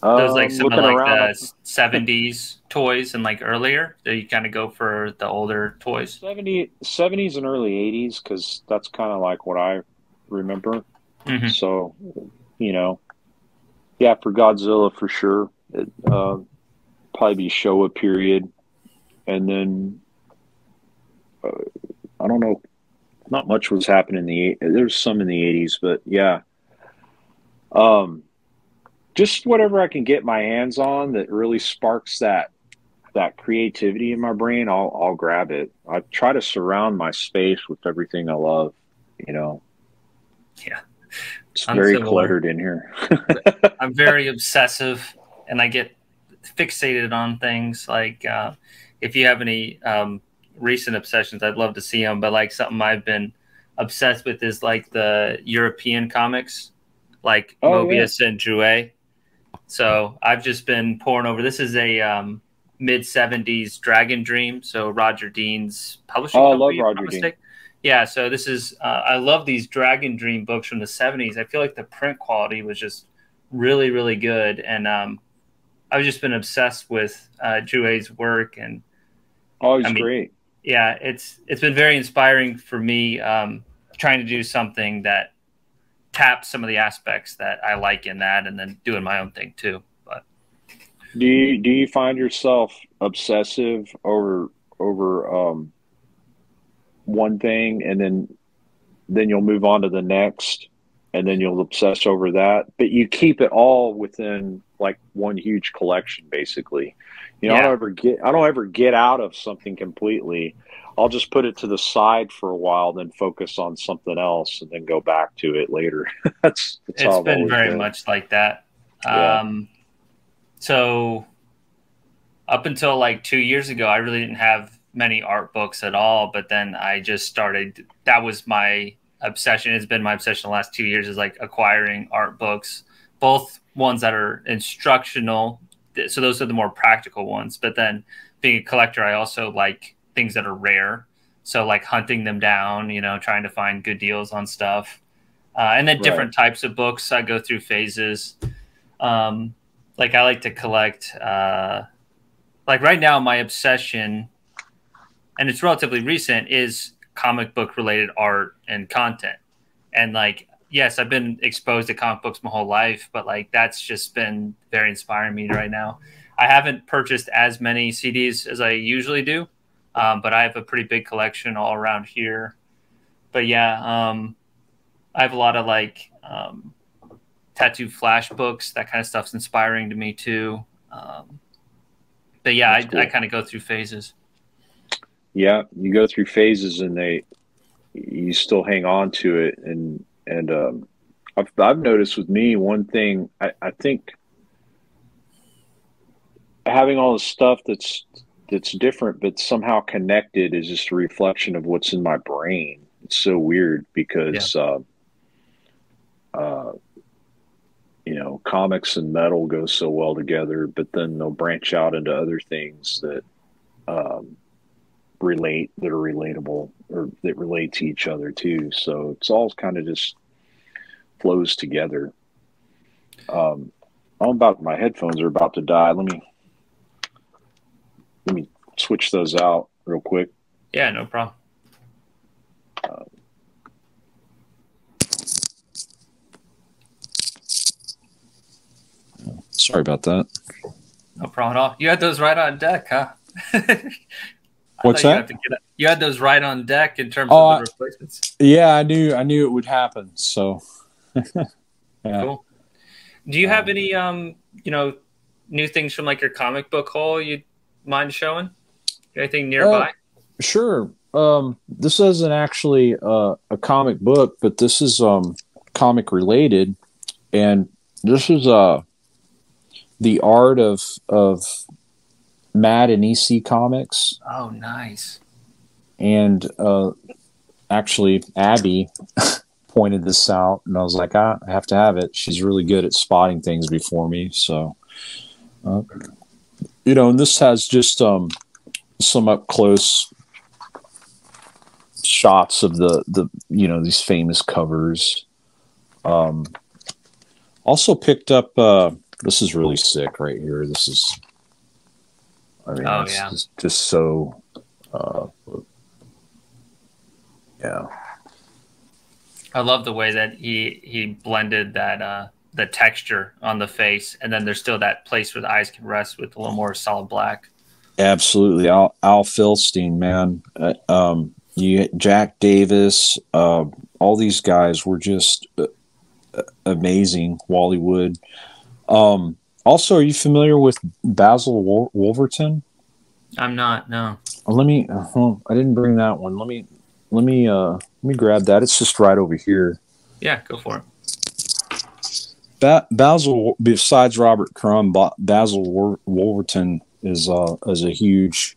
Those like some of like the 70s toys and like earlier. So you kind of go for the older toys. 70s and early 80s, because that's kind of like what I remember. Mm-hmm. So, you know, yeah, for Godzilla for sure. It, probably be Showa period, and then I don't know, not much was happening in the there's some in the 80s, but yeah, just whatever I can get my hands on that really sparks that creativity in my brain, I'll grab it. I try to surround my space with everything I love, you know. Yeah, it's very cluttered in here. I'm very obsessive, and I get fixated on things. Like if you have any recent obsessions, I'd love to see them, but like something I've been obsessed with is like the European comics, like Mobius and Drouet. So I've just been pouring over. This is a mid-70s Dragon Dream, so Roger Dean's publishing company. I love Roger Dean. Yeah, so this is I love these Dragon Dream books from the 70s. I feel like the print quality was just really, really good, and I've just been obsessed with Drouet's work, and I mean, great. Yeah, it's been very inspiring for me, trying to do something that taps some of the aspects that I like in that, and then doing my own thing too. But do you find yourself obsessive over one thing, and then you'll move on to the next? And then you'll obsess over that, but you keep it all within like one huge collection, basically. You know, yeah. I don't ever get out of something completely. I'll just put it to the side for a while, then focus on something else, and then go back to it later. that's it's been very much like that. Yeah. So up until like 2 years ago, I really didn't have many art books at all. But then I just started. That was my obsession. It's been my obsession the last 2 years, is like acquiring art books, both ones that are instructional, so those are the more practical ones, but then being a collector, I also like things that are rare, so like hunting them down, you know, trying to find good deals on stuff, and then different types of books. I go through phases. Like I like to collect like right now my obsession, and it's relatively recent, is comic book related art and content. And like, yes, I've been exposed to comic books my whole life, but like that's just been very inspiring me right now. I haven't purchased as many CDs as I usually do, but I have a pretty big collection all around here. But yeah, I have a lot of like tattoo flash books, that kind of stuff's inspiring to me too. But yeah, I kind of go through phases. Yeah, you go through phases, and you still hang on to it, and I've noticed with me one thing. I think having all the stuff that's different but somehow connected is just a reflection of what's in my brain. It's so weird because you know, comics and metal go so well together, but then they'll branch out into other things that relate, that are relatable or that relate to each other too. So it's all kind of just flows together. I'm about, my headphones are about to die. Let me switch those out real quick. Yeah, no problem. Sorry about that. No problem at all. You had those right on deck, huh? What's that? You had those right on deck in terms of the replacements. Yeah, I knew it would happen. So, yeah. Cool. Do you have any, new things from like your comic book haul you'd mind showing? Anything nearby? Sure. This isn't actually a comic book, but this is comic related, and this is the art of Mad and EC Comics. Oh, nice. And actually, Abby pointed this out, and I was like, I have to have it. She's really good at spotting things before me. So, and this has just some up-close shots of the these famous covers. Also picked up... this is really sick right here. This is, it's just so, yeah. I love the way that he blended that, the texture on the face. And then there's still that place where the eyes can rest with a little more solid black. Absolutely. Al Filstein, man. Jack Davis, all these guys were just amazing. Wally Wood. Also, are you familiar with Basil Wolverton? I'm not. No. Let me. I didn't bring that one. Let me. Let me grab that. It's just right over here. Yeah, go for it. Basil, besides Robert Crumb, Basil Wolverton is a huge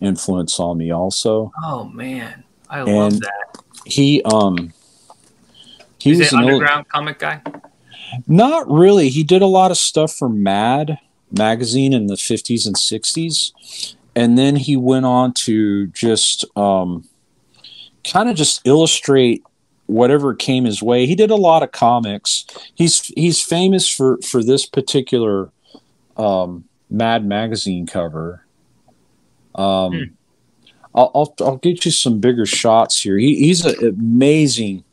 influence on me. Also. Oh man, I love that. He was an underground comic guy. Not really. He did a lot of stuff for Mad Magazine in the 50s and 60s. And then he went on to just kind of just illustrate whatever came his way. He did a lot of comics. He's famous for this particular Mad Magazine cover. I'll get you some bigger shots here. He's an amazing...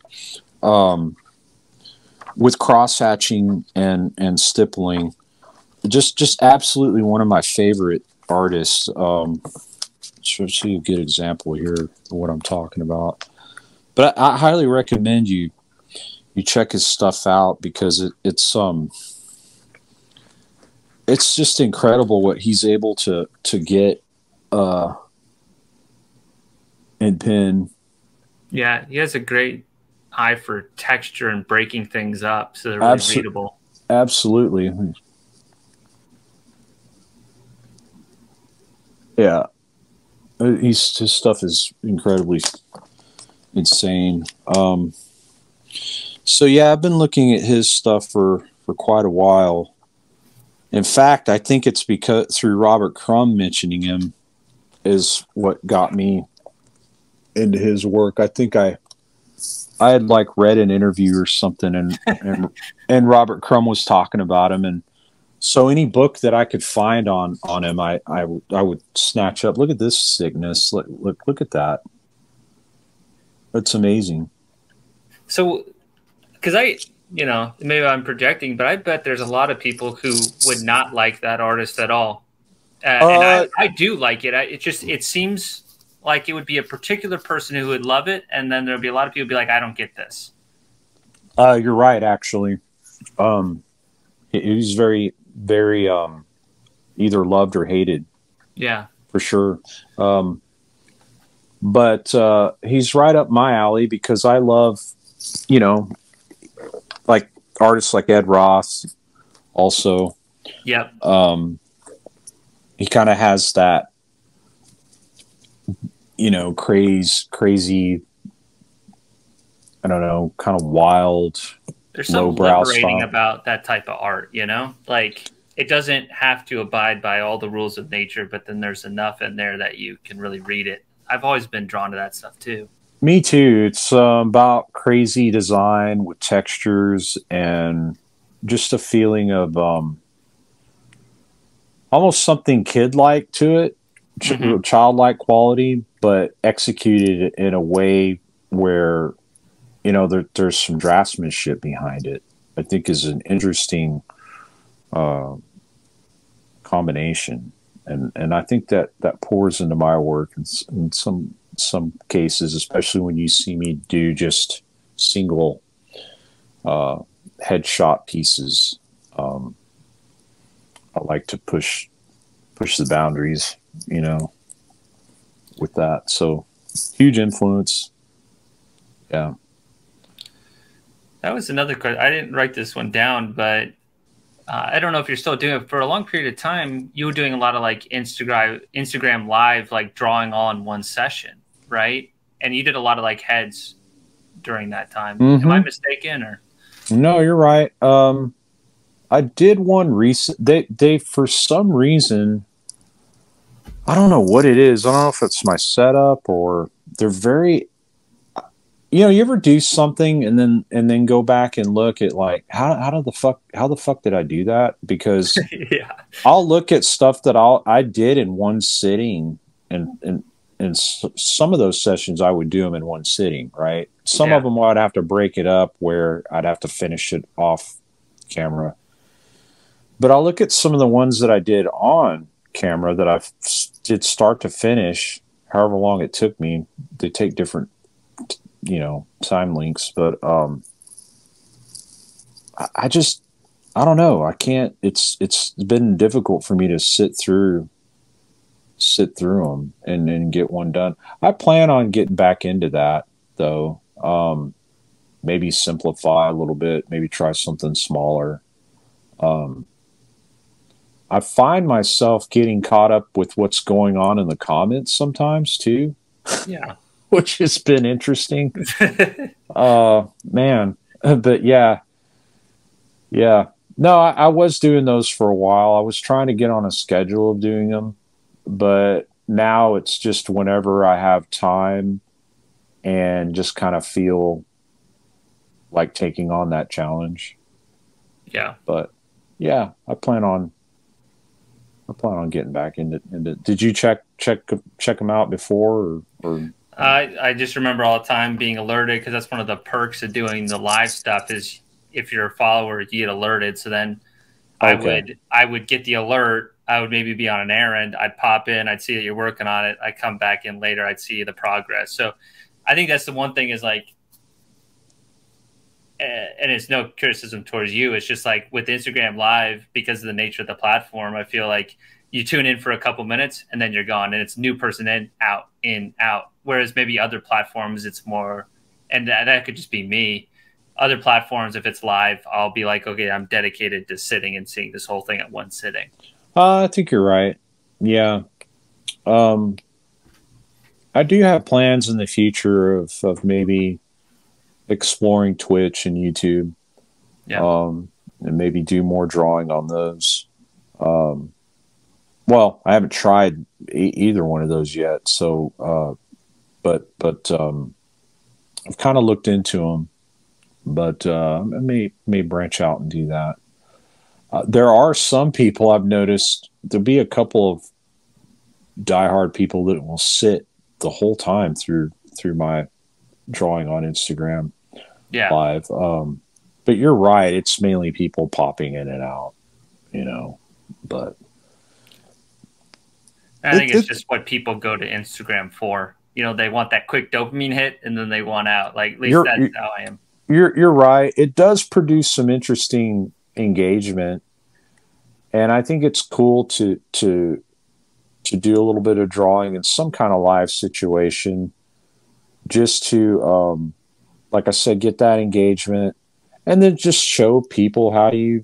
with cross-hatching and stippling, just absolutely one of my favorite artists. Let's see a good example here of what I'm talking about. But I highly recommend you check his stuff out, because it's just incredible what he's able to get and pen. Yeah, he has a great eye for texture and breaking things up so they're really readable. Absolutely. Yeah. His stuff is incredibly insane. So yeah, I've been looking at his stuff for quite a while. In fact, I think it's because through Robert Crumb mentioning him is what got me into his work. I think I had like read an interview or something, and Robert Crumb was talking about him. And so any book that I could find on him, I would snatch up. Look at this sickness. Look at that. That's amazing. So, cause maybe I'm projecting, but I bet there's a lot of people who would not like that artist at all. And I do like it. It seems like it would be a particular person who would love it, and then there'd be a lot of people who'd be like, I don't get this. You're right, actually. He's very, very either loved or hated. Yeah. For sure. But he's right up my alley, because I love, like artists like Ed Roth also. Yep. He kind of has that, crazy, I don't know, kind of wild there's something liberating about that type of art, you know? Like, it doesn't have to abide by all the rules of nature, but then there's enough in there that you can really read it. I've always been drawn to that stuff, too. Me, too. It's about crazy design with textures and just a feeling of almost something kid-like to it, mm-hmm. childlike quality, but executed in a way where, you know, there's some draftsmanship behind it. I think is an interesting combination, and I think that pours into my work in some cases, especially when you see me do just single headshot pieces. I like to push the boundaries, you know, with that. So huge influence. Yeah. That was another question. I didn't write this one down, but I don't know if you're still doing it. For a long period of time, you were doing a lot of like Instagram Live, like drawing all in one session, right? And you did a lot of like heads during that time. Mm-hmm. Am I mistaken? Or no, you're right. I did one recent. They for some reason, I don't know what it is. I don't know if it's my setup or they're very. You know, you ever do something and then go back and look at like how the fuck did I do that? Because yeah. I'll look at stuff that I did in one sitting, and some of those sessions I would do them in one sitting, right? Some yeah. of them I'd have to break it up where I'd have to finish it off camera. But I'll look at some of the ones that I did on camera that I did start to finish, however long it took me. They take different, you know, time links, but I just, I don't know, I can't, it's been difficult for me to sit through them and get one done. I plan on getting back into that though. Maybe simplify a little bit, maybe try something smaller. I find myself getting caught up with what's going on in the comments sometimes too. Yeah. Which has been interesting. Man. But yeah. Yeah. No, I was doing those for a while. I was trying to get on a schedule of doing them. But now it's just whenever I have time and just kind of feel like taking on that challenge. Yeah. But yeah, I plan on getting back into Did you check them out before or I just remember all the time being alerted, because that's one of the perks of doing the live stuff is if you're a follower, you get alerted. So then okay. I would get the alert. I would maybe be on an errand. I'd pop in. I'd see that you're working on it. I'd come back in later. I'd see the progress. So I think that's the one thing is like, and it's no criticism towards you. It's just like with Instagram Live, because of the nature of the platform, I feel like you tune in for a couple minutes and then you're gone, and it's new person in, out. Whereas maybe other platforms, it's more, and that could just be me. Other platforms, if it's live, I'll be like, okay, I'm dedicated to sitting and seeing this whole thing at one sitting. I think you're right. Yeah. I do have plans in the future of maybe exploring Twitch and YouTube. Yeah. And maybe do more drawing on those. Well, I haven't tried either one of those yet, so but I've kind of looked into them, but I may branch out and do that. There are some people I've noticed. There'll be a couple of diehard people that will sit the whole time through my drawing on Instagram yeah. Live. But you're right; it's mainly people popping in and out, you know, but. I think it's just what people go to Instagram for. You know, they want that quick dopamine hit, and then they want out. Like, at least that's how I am. You're right. It does produce some interesting engagement, and I think it's cool to do a little bit of drawing in some kind of live situation, just to, like I said, get that engagement, and then just show people how you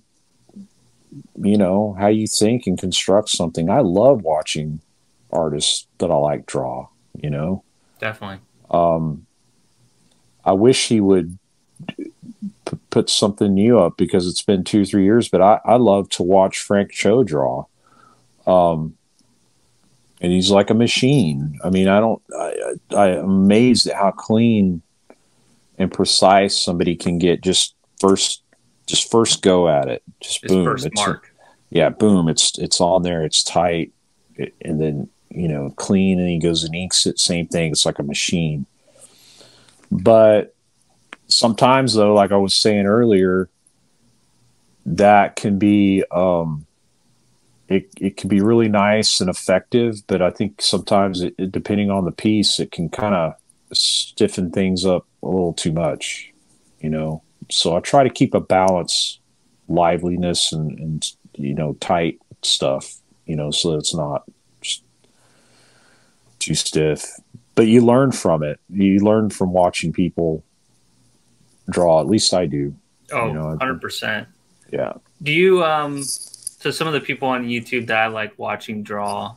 think and construct something. I love watching artists that I like draw, you know? Definitely. I wish he would put something new up because it's been 2-3 years, but I love to watch Frank Cho draw. And he's like a machine. I mean, I'm amazed at how clean and precise somebody can get just first go at it. Just boom. Boom. It's on there. It's tight. And then, clean, and he goes and inks it. Same thing. It's like a machine. But sometimes though, like I was saying earlier, that can be, it can be really nice and effective, but I think sometimes it depending on the piece, it can kind of stiffen things up a little too much, So I try to keep a balance, liveliness and tight stuff, so that it's not just too stiff. But you learn from it. You learn from watching people draw. At least I do. Oh, 100%. Yeah. Do you so some of the people on YouTube that I like watching draw,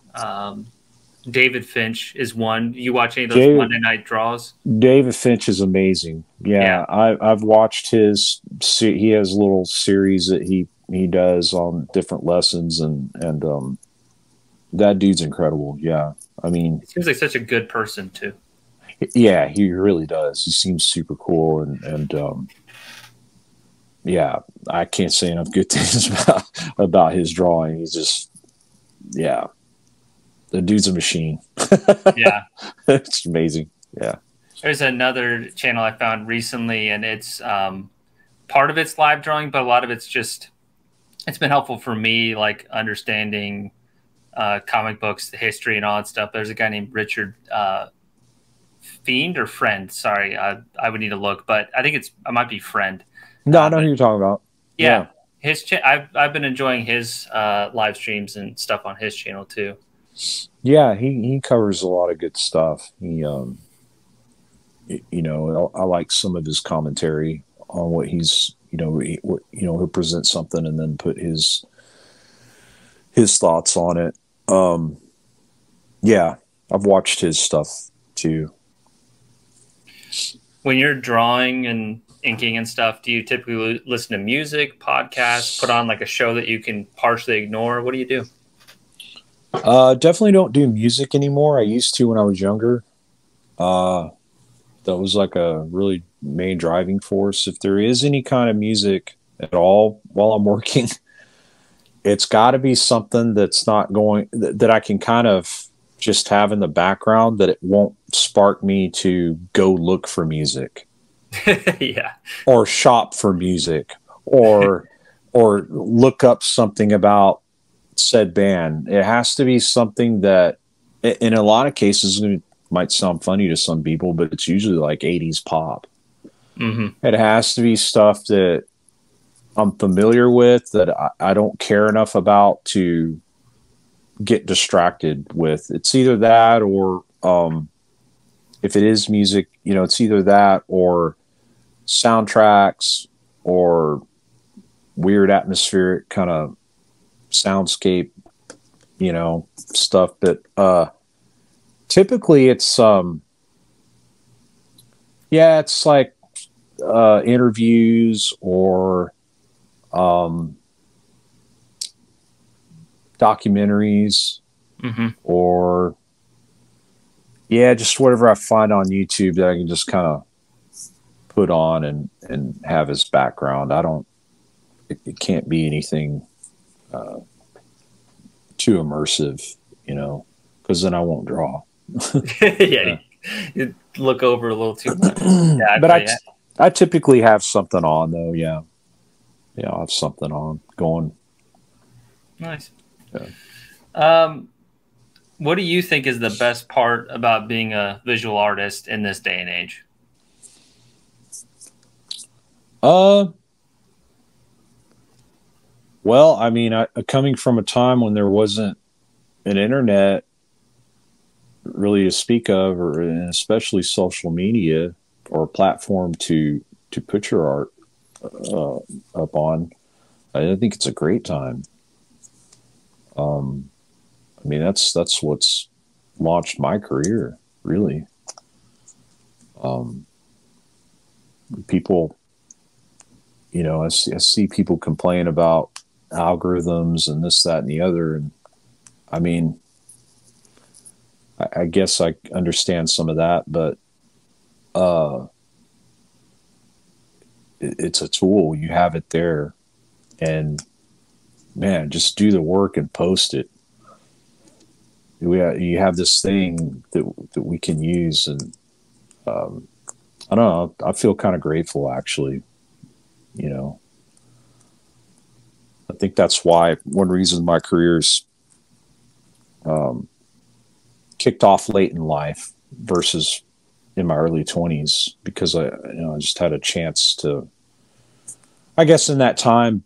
David Finch is one. You watch any of those Monday night draws? David Finch is amazing. Yeah. I've watched his. He has a little series that he does on different lessons, and that dude's incredible. Yeah. I mean, he seems like such a good person too. Yeah, he really does. He seems super cool, and yeah, I can't say enough good things about his drawing. He's just, yeah, the dude's a machine. Yeah, it's amazing. Yeah, there's another channel I found recently, and it's part of it's live drawing, but a lot of it's just. It's been helpful for me, like understanding. Comic books, the history and all that stuff. There's a guy named Richard Friend. Sorry, I would need to look, but I think it might be Friend. No, I know who you're talking about. Yeah. I've been enjoying his live streams and stuff on his channel too. Yeah, he covers a lot of good stuff. He, I like some of his commentary on what he's, he'll present something and then put his thoughts on it. Yeah, I've watched his stuff too. When you're drawing and inking and stuff, do you typically listen to music, podcasts, put on like a show that you can partially ignore? What do you do? Definitely don't do music anymore. I used to when I was younger. That was like a really main driving force. If there is any kind of music at all while I'm working, it's got to be something that's not going that I can kind of just have in the background, that it won't spark me to go look for music. Yeah. Or shop for music or look up something about said band. It has to be something that in a lot of cases it might sound funny to some people, but it's usually like 80s pop. Mm-hmm. It has to be stuff that I'm familiar with, that I don't care enough about to get distracted with. It's either that or if it is music, it's either that or soundtracks or weird atmospheric kind of soundscape, stuff. But typically it's, it's like interviews or documentaries, mm-hmm. or just whatever I find on YouTube that I can just kind of put on and have as background. It can't be anything too immersive, because then I won't draw. Yeah, you look over a little too much. Yeah, but I typically have something on though. Yeah. Yeah, I'll have something on going. Nice. Yeah. What do you think is the best part about being a visual artist in this day and age? Well, I mean, coming from a time when there wasn't an internet really to speak of, or and especially social media or a platform to put your art up on, I think it's a great time. I mean, that's what's launched my career, really. People, you know, I see people complain about algorithms and this, that, and the other. And I mean, I guess I understand some of that, but it's a tool. You have it there, and man, just do the work and post it. You have this thing that we can use, and I don't know. I feel kind of grateful, actually. You know, I think that's why one reason my career's kicked off late in life versus in my early 20s, because I just had a chance to, I guess, in that time,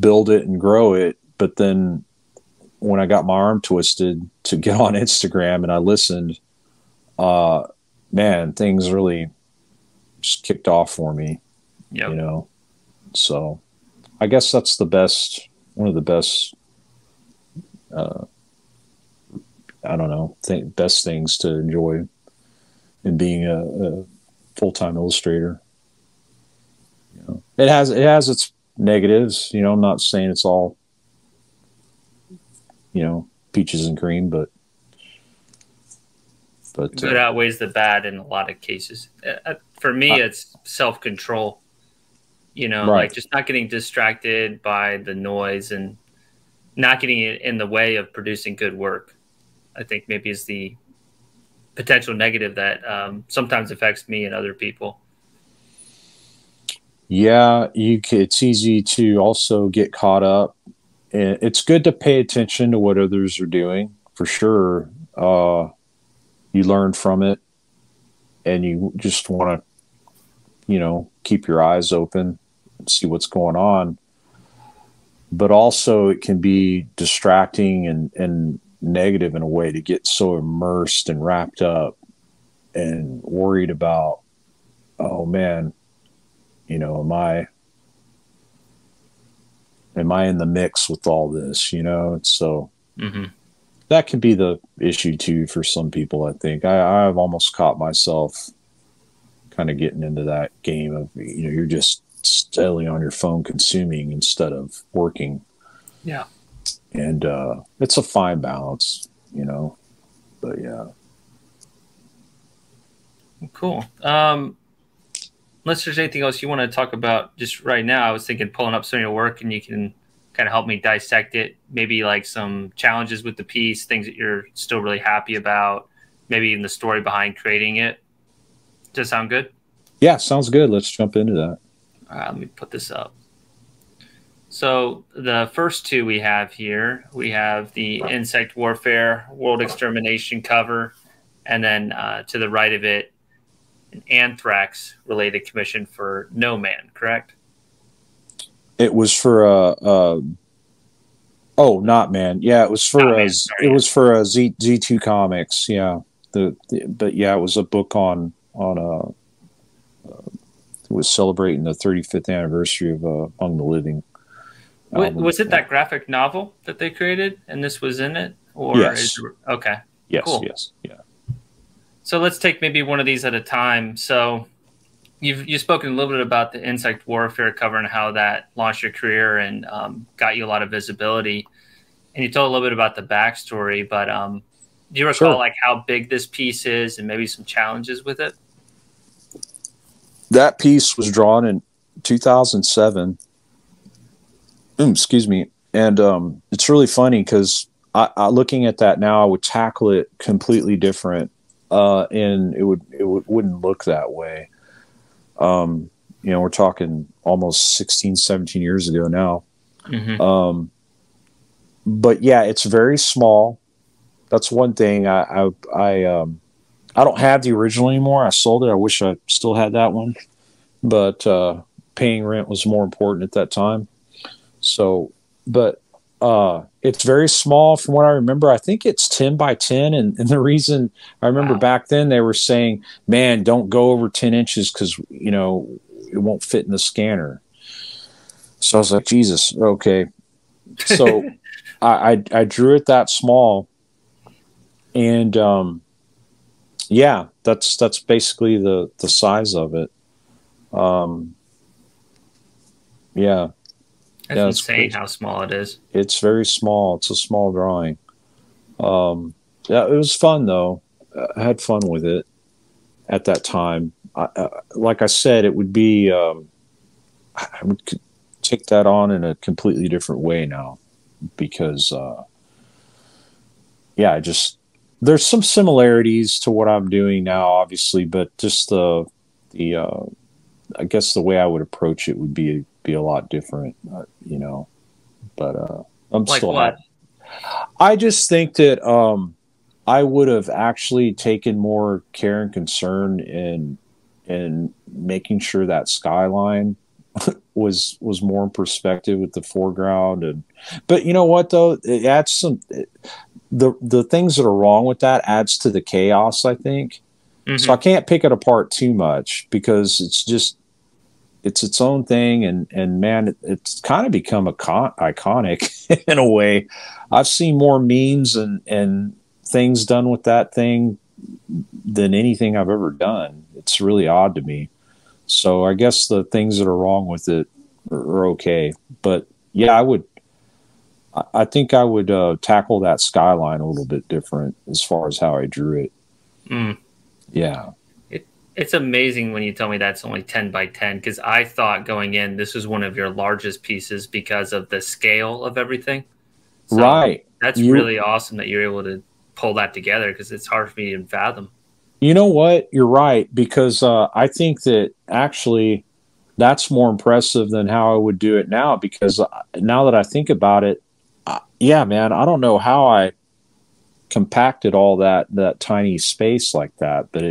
build it and grow it. But then when I got my arm twisted to get on Instagram and I listened, man, things really just kicked off for me. Yep. You know, so I guess that's the best, one of the best, I don't know, best things to enjoy in being a full-time illustrator. You know, it has its negatives. You know, I'm not saying it's all, you know, peaches and cream, but good outweighs the bad in a lot of cases. For me, it's self-control. You know, right. Like just not getting distracted by the noise and not getting it in the way of producing good work, I think maybe is the potential negative that sometimes affects me and other people. Yeah, it's easy to also get caught up. It's good to pay attention to what others are doing, for sure. You learn from it, and you just want to, you know, keep your eyes open and see what's going on. But also it can be distracting and negative in a way, to get so immersed and wrapped up and worried about, oh man, you know, am I in the mix with all this, you know? And so that can be the issue too, for some people. I think I've almost caught myself kind of getting into that game of, you know, you're just steadily on your phone consuming instead of working. Yeah. And it's a fine balance, you know, but yeah. Cool. Unless there's anything else you want to talk about just right now, I was thinking pulling up some of your work and you can kind of help me dissect it. Maybe like some challenges with the piece, things that you're still really happy about, maybe even the story behind creating it. Does that sound good? Yeah, sounds good. Let's jump into that. All right, let me put this up. So the first two we have here, we have the Insect Warfare World Extermination cover, and then to the right of it, an Anthrax-related commission for No Man, correct? It was for Not Man. Yeah, it was for a Z2 Comics. Yeah, but yeah, it was a book it was celebrating the 35th anniversary of Among the Living. Was it that graphic novel that they created, and this was in it? Or yes. Okay. Yes. Cool. Yes. Yeah. So let's take maybe one of these at a time. So you've spoken a little bit about the Insect Warfare cover and how that launched your career and got you a lot of visibility. And you told a little bit about the backstory, but do you recall like how big this piece is and maybe some challenges with it? That piece was drawn in 2007. Excuse me. And it's really funny because looking at that now, I would tackle it completely different, and it wouldn't look that way. You know, we're talking almost 16, 17 years ago now. Mm-hmm. But yeah, it's very small. That's one thing. I don't have the original anymore. I sold it. I wish I still had that one, but paying rent was more important at that time. So, but it's very small from what I remember. I think it's 10 by 10. And the reason I remember back then they were saying, man, don't go over 10 inches because, you know, it won't fit in the scanner. So I was like, Jesus, okay. So I drew it that small. And yeah, that's basically the size of it. Yeah. That's insane how small it is. It's very small. It's a small drawing. Yeah, it was fun, though. I had fun with it at that time. Like I said, it would be... I would take that on in a completely different way now because, yeah, I just... There's some similarities to what I'm doing now, obviously, but just the I guess the way I would approach it would be a lot different, you know. But I'm like still. What? I just think that I would have actually taken more care and concern in making sure that skyline was more in perspective with the foreground, and but you know what though, it adds some. The things that are wrong with that adds to the chaos, I think. Mm-hmm. So I can't pick it apart too much because it's just, it's its own thing. And man, it's kind of become iconic in a way. I've seen more memes and things done with that thing than anything I've ever done. It's really odd to me. So I guess the things that are wrong with it are okay. But yeah, I think I would tackle that skyline a little bit different as far as how I drew it. Mm. Yeah. It's amazing when you tell me that's only 10 by 10 because I thought going in, this is one of your largest pieces because of the scale of everything. So right. That's really awesome that you're able to pull that together because it's hard for me to fathom. You know what? You're right because I think that actually that's more impressive than how I would do it now because now that I think about it, yeah, man, I don't know how I compacted all that tiny space like that, but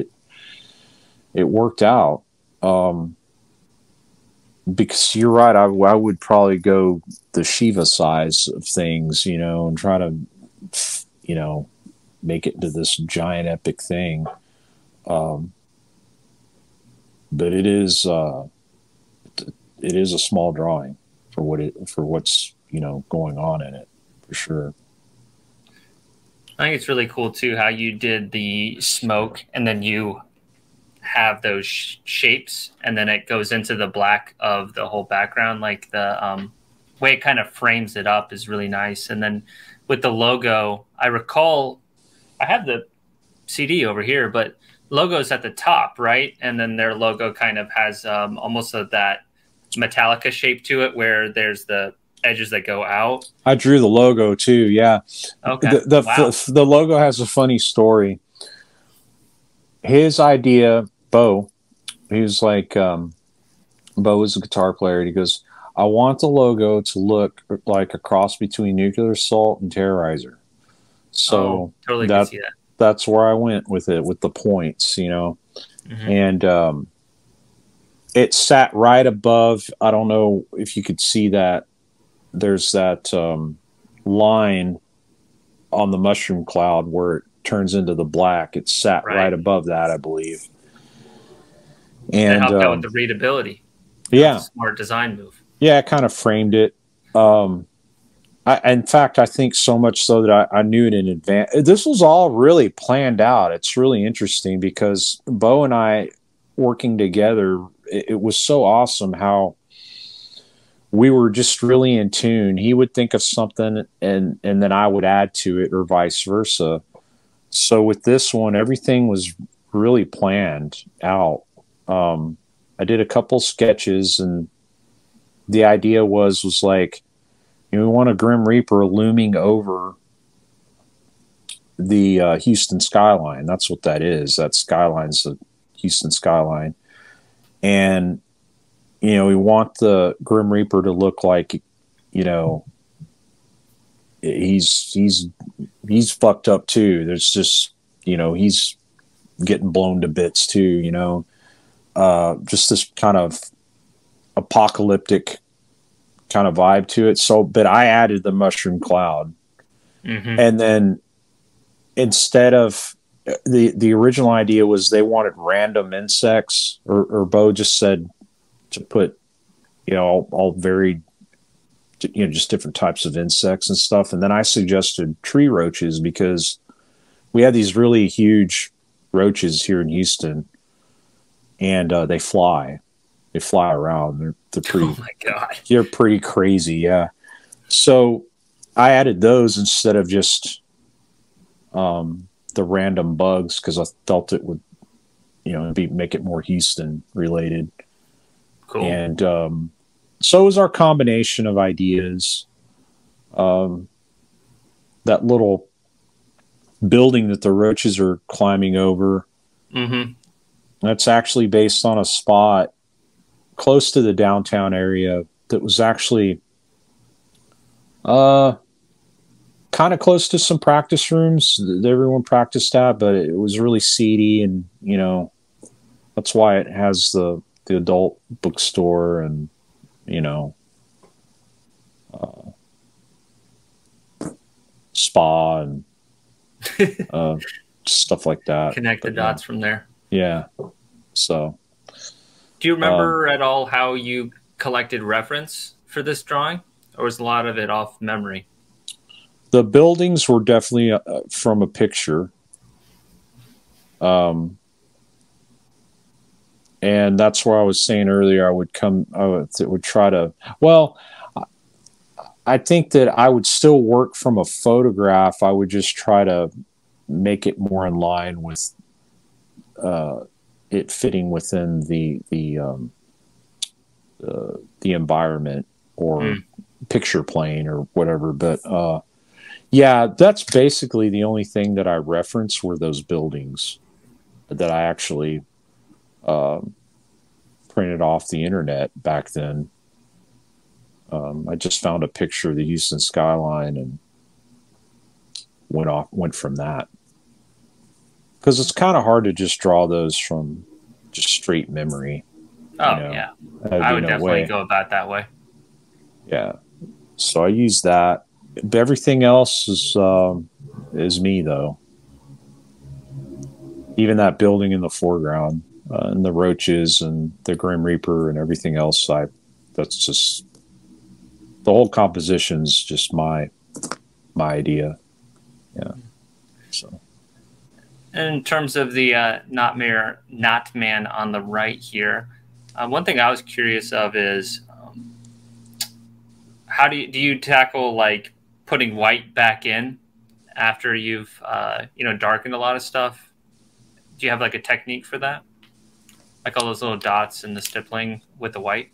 it worked out. Because you're right, I would probably go the Shiva size of things, you know, and try to, you know, make it into this giant epic thing. But it is a small drawing for what's you know, going on in it for sure. I think it's really cool too how you did the smoke and then you have those shapes and then it goes into the black of the whole background. Like the way it kind of frames it up is really nice. And then with the logo, I recall I have the CD over here, but logo's at the top, right? And then their logo kind of has almost that Metallica shape to it where there's the edges that go out. I drew the logo too. Yeah. Okay. The logo has a funny story. His idea, Bo, he was like, Bo is a guitar player. And he goes, I want the logo to look like a cross between Nuclear Assault and Terrorizer. So totally can see that. That's where I went with it, with the points, you know, mm-hmm. And, it sat right above. I don't know if you could see that. There's that line on the mushroom cloud where it turns into the black. It's sat right above that, I believe. And helped out with the readability. Yeah. That's a smart design move. Yeah, I kind of framed it. In fact, I think so much so that I knew it in advance. This was all really planned out. It's really interesting because Bo and I working together, it was so awesome how we were just really in tune. He would think of something and then I would add to it or vice versa. So with this one, everything was really planned out. I did a couple sketches and the idea was like, you know, we want a Grim Reaper looming over the Houston skyline. That's what that is. That skyline's the Houston skyline. And you know, we want the Grim Reaper to look like, you know, he's fucked up too. There's just, you know, he's getting blown to bits too, you know, just this kind of apocalyptic kind of vibe to it. So, but I added the mushroom cloud. Mm-hmm. And then instead of, the original idea was they wanted random insects or Bo just said, to put, you know, all varied, you know, just different types of insects and stuff. And then I suggested tree roaches because we had these really huge roaches here in Houston and they fly. They fly around. They're pretty. Oh my God. They're pretty crazy. Yeah. So I added those instead of just the random bugs because I felt it would, you know, make it more Houston related. Cool. And so it was our combination of ideas. That little building that the roaches are climbing over. Mm-hmm. That's actually based on a spot close to the downtown area that was actually kind of close to some practice rooms that everyone practiced at, but it was really seedy, and you know that's why it has the adult bookstore and you know spa and stuff like that. Connect the dots from there. Yeah. So do you remember at all how you collected reference for this drawing, or was a lot of it off memory? The buildings were definitely from a picture. And that's where I was saying earlier, I would try to, well, I think that I would still work from a photograph. I would just try to make it more in line with it fitting within the environment or picture plane or whatever. But yeah, that's basically the only thing that I referenced were those buildings that I actually printed off the internet back then. I just found a picture of the Houston skyline and went from that. Because it's kind of hard to just draw those from just straight memory. Oh, you know? Yeah. I would definitely go about that way. Yeah. So I use that. Everything else is me, though. Even that building in the foreground and the roaches and the Grim Reaper and everything else, that's just... The whole composition's just my idea. Yeah. So. And in terms of the not man on the right here, one thing I was curious of is how do you tackle like putting white back in after you've you know, darkened a lot of stuff? Do you have like a technique for that? Like all those little dots and the stippling with the white?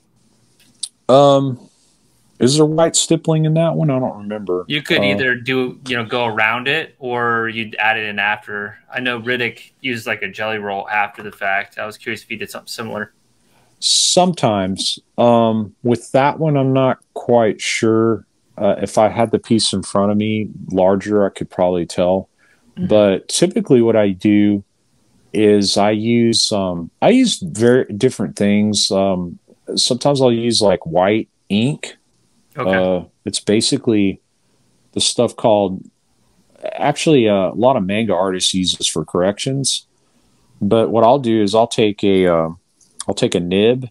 Is there white stippling in that one? I don't remember. You could either do, you know, go around it, or you'd add it in after. I know Riddick used like a jelly roll after the fact. I was curious if he did something similar. Sometimes. With that one, I'm not quite sure. If I had the piece in front of me, larger, I could probably tell. Mm-hmm. But typically what I do is I use very different things. Sometimes I'll use like white ink. Okay. It's basically the stuff called, actually a lot of manga artists use this for corrections, but what I'll do is I'll take a nib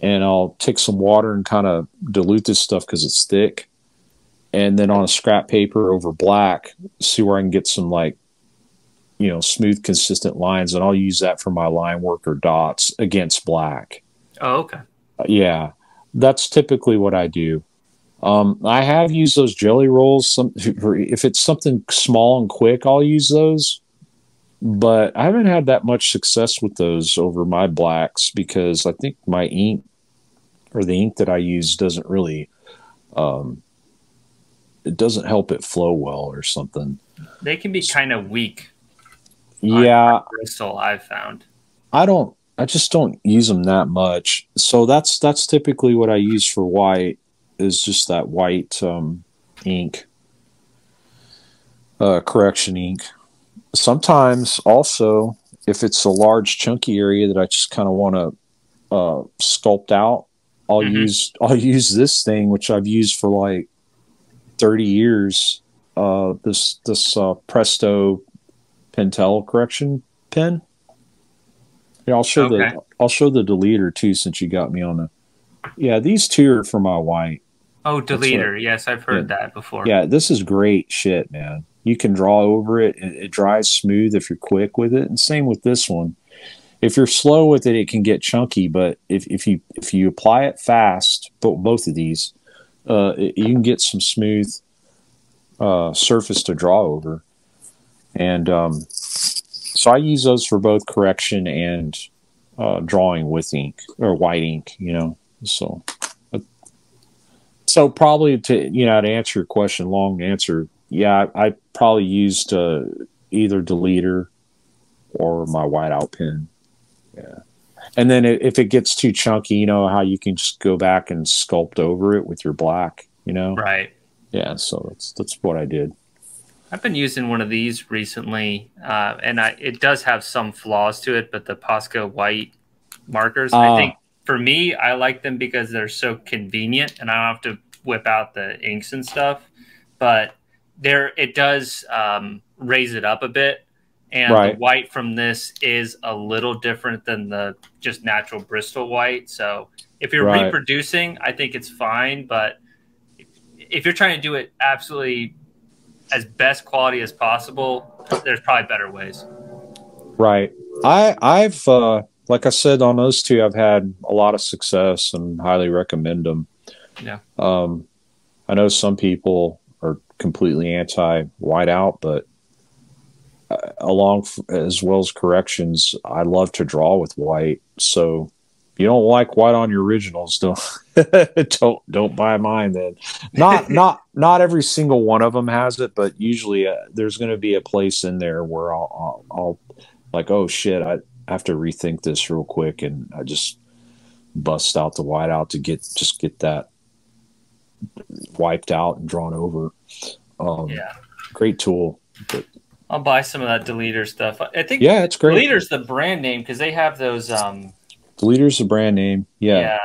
and I'll take some water and kind of dilute this stuff because it's thick, and then on a scrap paper over black, see where I can get some, like, you know, smooth, consistent lines, and I'll use that for my line work or dots against black. Oh, okay. Yeah. That's typically what I do. I have used those jelly rolls. If it's something small and quick, I'll use those. But I haven't had that much success with those over my blacks because I think my ink, or the ink that I use, doesn't really, it doesn't help it flow well or something. They can be kind of weak. Yeah. Bristol, I've found. I just don't use them that much. So that's typically what I use for white, is just that white ink, correction ink. Sometimes also, if it's a large chunky area that I just kind of want to sculpt out, I'll use this thing, which I've used for like 30 years, this Presto Pentel correction pen. Yeah, I'll show the deleter too, since you got me on the. Yeah, these two are for my white. Oh, deleter. Yes, I've heard that before. Yeah, this is great shit, man. You can draw over it. It dries smooth if you're quick with it, and same with this one. if you're slow with it, it can get chunky. But if you apply it fast, both of these, you can get some smooth surface to draw over. And so I use those for both correction and drawing with ink or white ink, you know. So probably to answer your question, long answer, yeah, I probably used either deleter or my whiteout pen. Yeah. And then if it gets too chunky, you know how you can just go back and sculpt over it with your black, you know? Right. Yeah, so that's what I did. I've been using one of these recently, and it does have some flaws to it, but the Posca white markers, I think for me, I like them because they're so convenient and I don't have to whip out the inks and stuff, but it does raise it up a bit. And right. The white from this is a little different than the just natural Bristol white. So if you're right. reproducing, I think it's fine. But if you're trying to do it absolutely as best quality as possible, there's probably better ways. Right. I've, like I said, on those two, I've had a lot of success and highly recommend them. Yeah. I know some people are completely anti-whiteout, but along as well as corrections, I love to draw with white. So if you don't like white on your originals, don't buy mine then. Not every single one of them has it, but usually there's going to be a place in there where I'll like, oh shit, I have to rethink this real quick, and I just bust out the white out to get that wiped out and drawn over. Yeah, great tool. But I'll buy some of that deleter stuff. I think it's great. Deleter's the brand name because they have those. Deleter's the brand name. Yeah.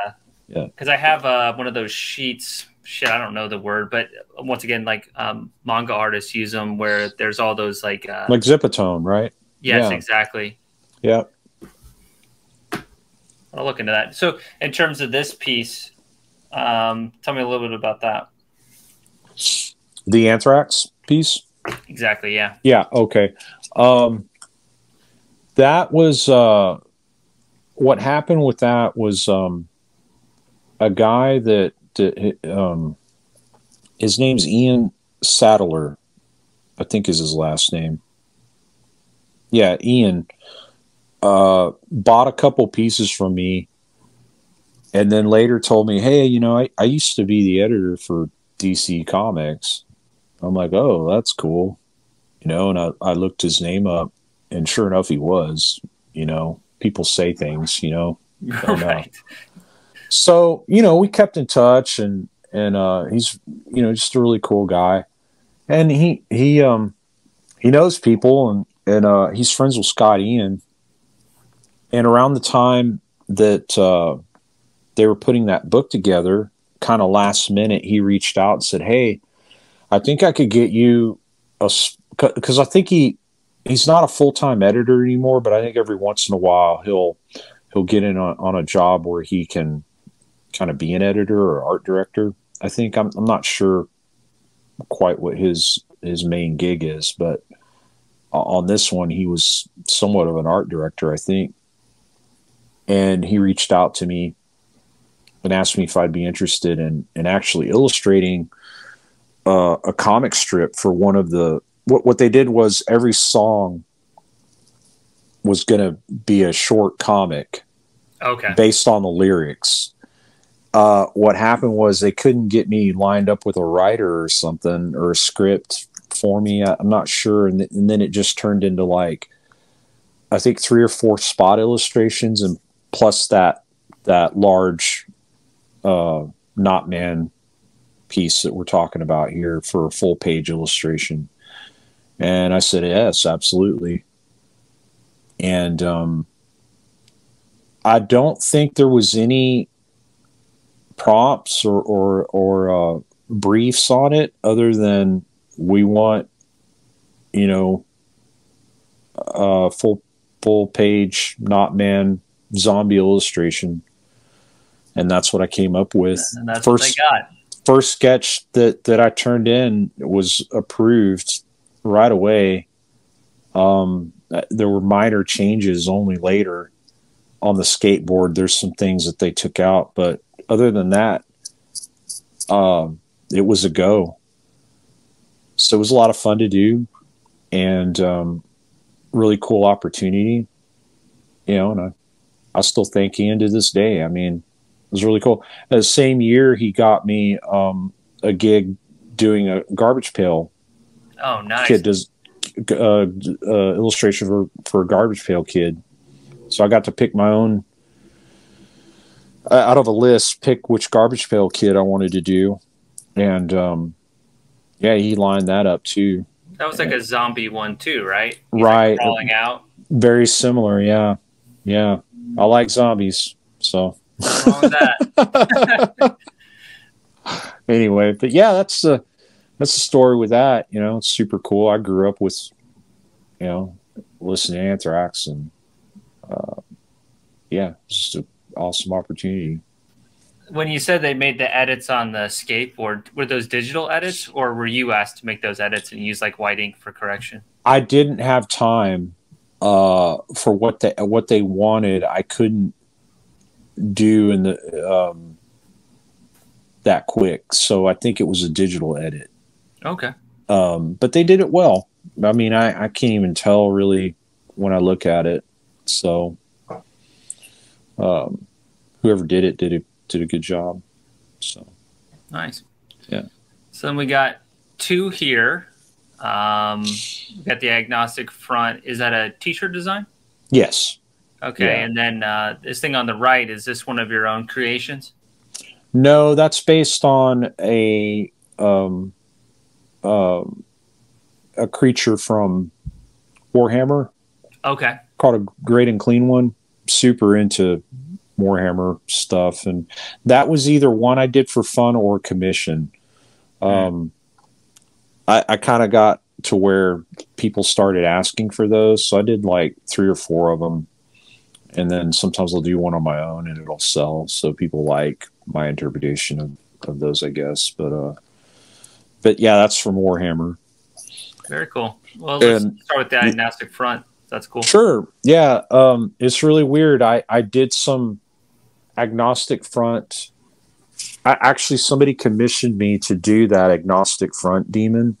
Yeah. Because I have one of those sheets. Shit, I don't know the word, but once again, like manga artists use them where there's all those like Zipatone, right? Yes, yeah. Exactly. Yeah. I'll look into that. So, in terms of this piece, tell me a little bit about that. The Anthrax piece. Exactly. Yeah. Yeah. Okay. That was what happened with that was a guy that his name's Ian Sattler, I think is his last name. Yeah, Ian bought a couple pieces from me, and then later told me, "Hey, I used to be the editor for DC Comics." I'm like, oh, that's cool. And I looked his name up, and sure enough, he was, people say things, Right. So, we kept in touch, and he's, just a really cool guy. And he knows people, and he's friends with Scott Ian. And around the time that, they were putting that book together, kind of last minute, he reached out and said, "Hey, I think I could get you because I think he's not a full-time editor anymore, but I think every once in a while he'll get in on a job where he can kind of be an editor or art director. I think I'm not sure quite what his main gig is, but on this one he was somewhat of an art director, I think. And he reached out to me and asked me if I'd be interested in actually illustrating a comic strip for one of the what they did was every song was going to be a short comic, okay, based on the lyrics. What happened was they couldn't get me lined up with a writer or something or a script for me. I'm not sure, and then it just turned into like I think 3 or 4 spot illustrations and plus that large Knotman piece that we're talking about here for a full page illustration. And I said, yes, absolutely. And I don't think there was any prompts or briefs on it other than we want, full page Knotman zombie illustration. And that's what I came up with. And that's what they got. First sketch that I turned in was approved right away. There were minor changes only later, on the skateboard, there's some things that they took out, but other than that, it was a go. So it was a lot of fun to do, and really cool opportunity, you know, and I still thank Ian to this day. I mean, it was really cool. The same year, he got me a gig doing a Garbage Pail. Oh, nice. Kid does illustration for a Garbage Pail Kid. So I got to pick my own, out of a list, pick which Garbage Pail Kid I wanted to do. And yeah, he lined that up too. That was like a zombie one too, right? He's right. Like crawling out. Very similar, yeah. Yeah. I like zombies, so. What's wrong with that? Anyway, but yeah, that's the story with that. You know, it's super cool. I grew up with, you know, listening to Anthrax, and yeah, it's just an awesome opportunity. When you said they made the edits on the skateboard, were those digital edits, or were you asked to make those edits and use like white ink for correction? I didn't have time for what they wanted. I couldn't do in the that quick, so I think it was a digital edit. Okay. But they did it well. I mean, I can't even tell really when I look at it. So whoever did a good job. So nice. Yeah. So then we got two here. We got the Agnostic Front. Is that a t-shirt design? Yes. Okay. Yeah. And then this thing on the right, is this one of your own creations? No, that's based on a creature from Warhammer. Okay. Called a Great and Clean One. Super into Warhammer stuff, and that was either one I did for fun or commission. I kind of got to where people started asking for those, so I did like 3 or 4 of them, and then sometimes I'll do one on my own and it'll sell, so people like my interpretation of those, I guess. But but yeah, that's from Warhammer. Very cool. Well, let's start with the Agnostic Front. That's cool. Sure. Yeah. It's really weird. I did some Agnostic Front. Actually, somebody commissioned me to do that Agnostic Front demon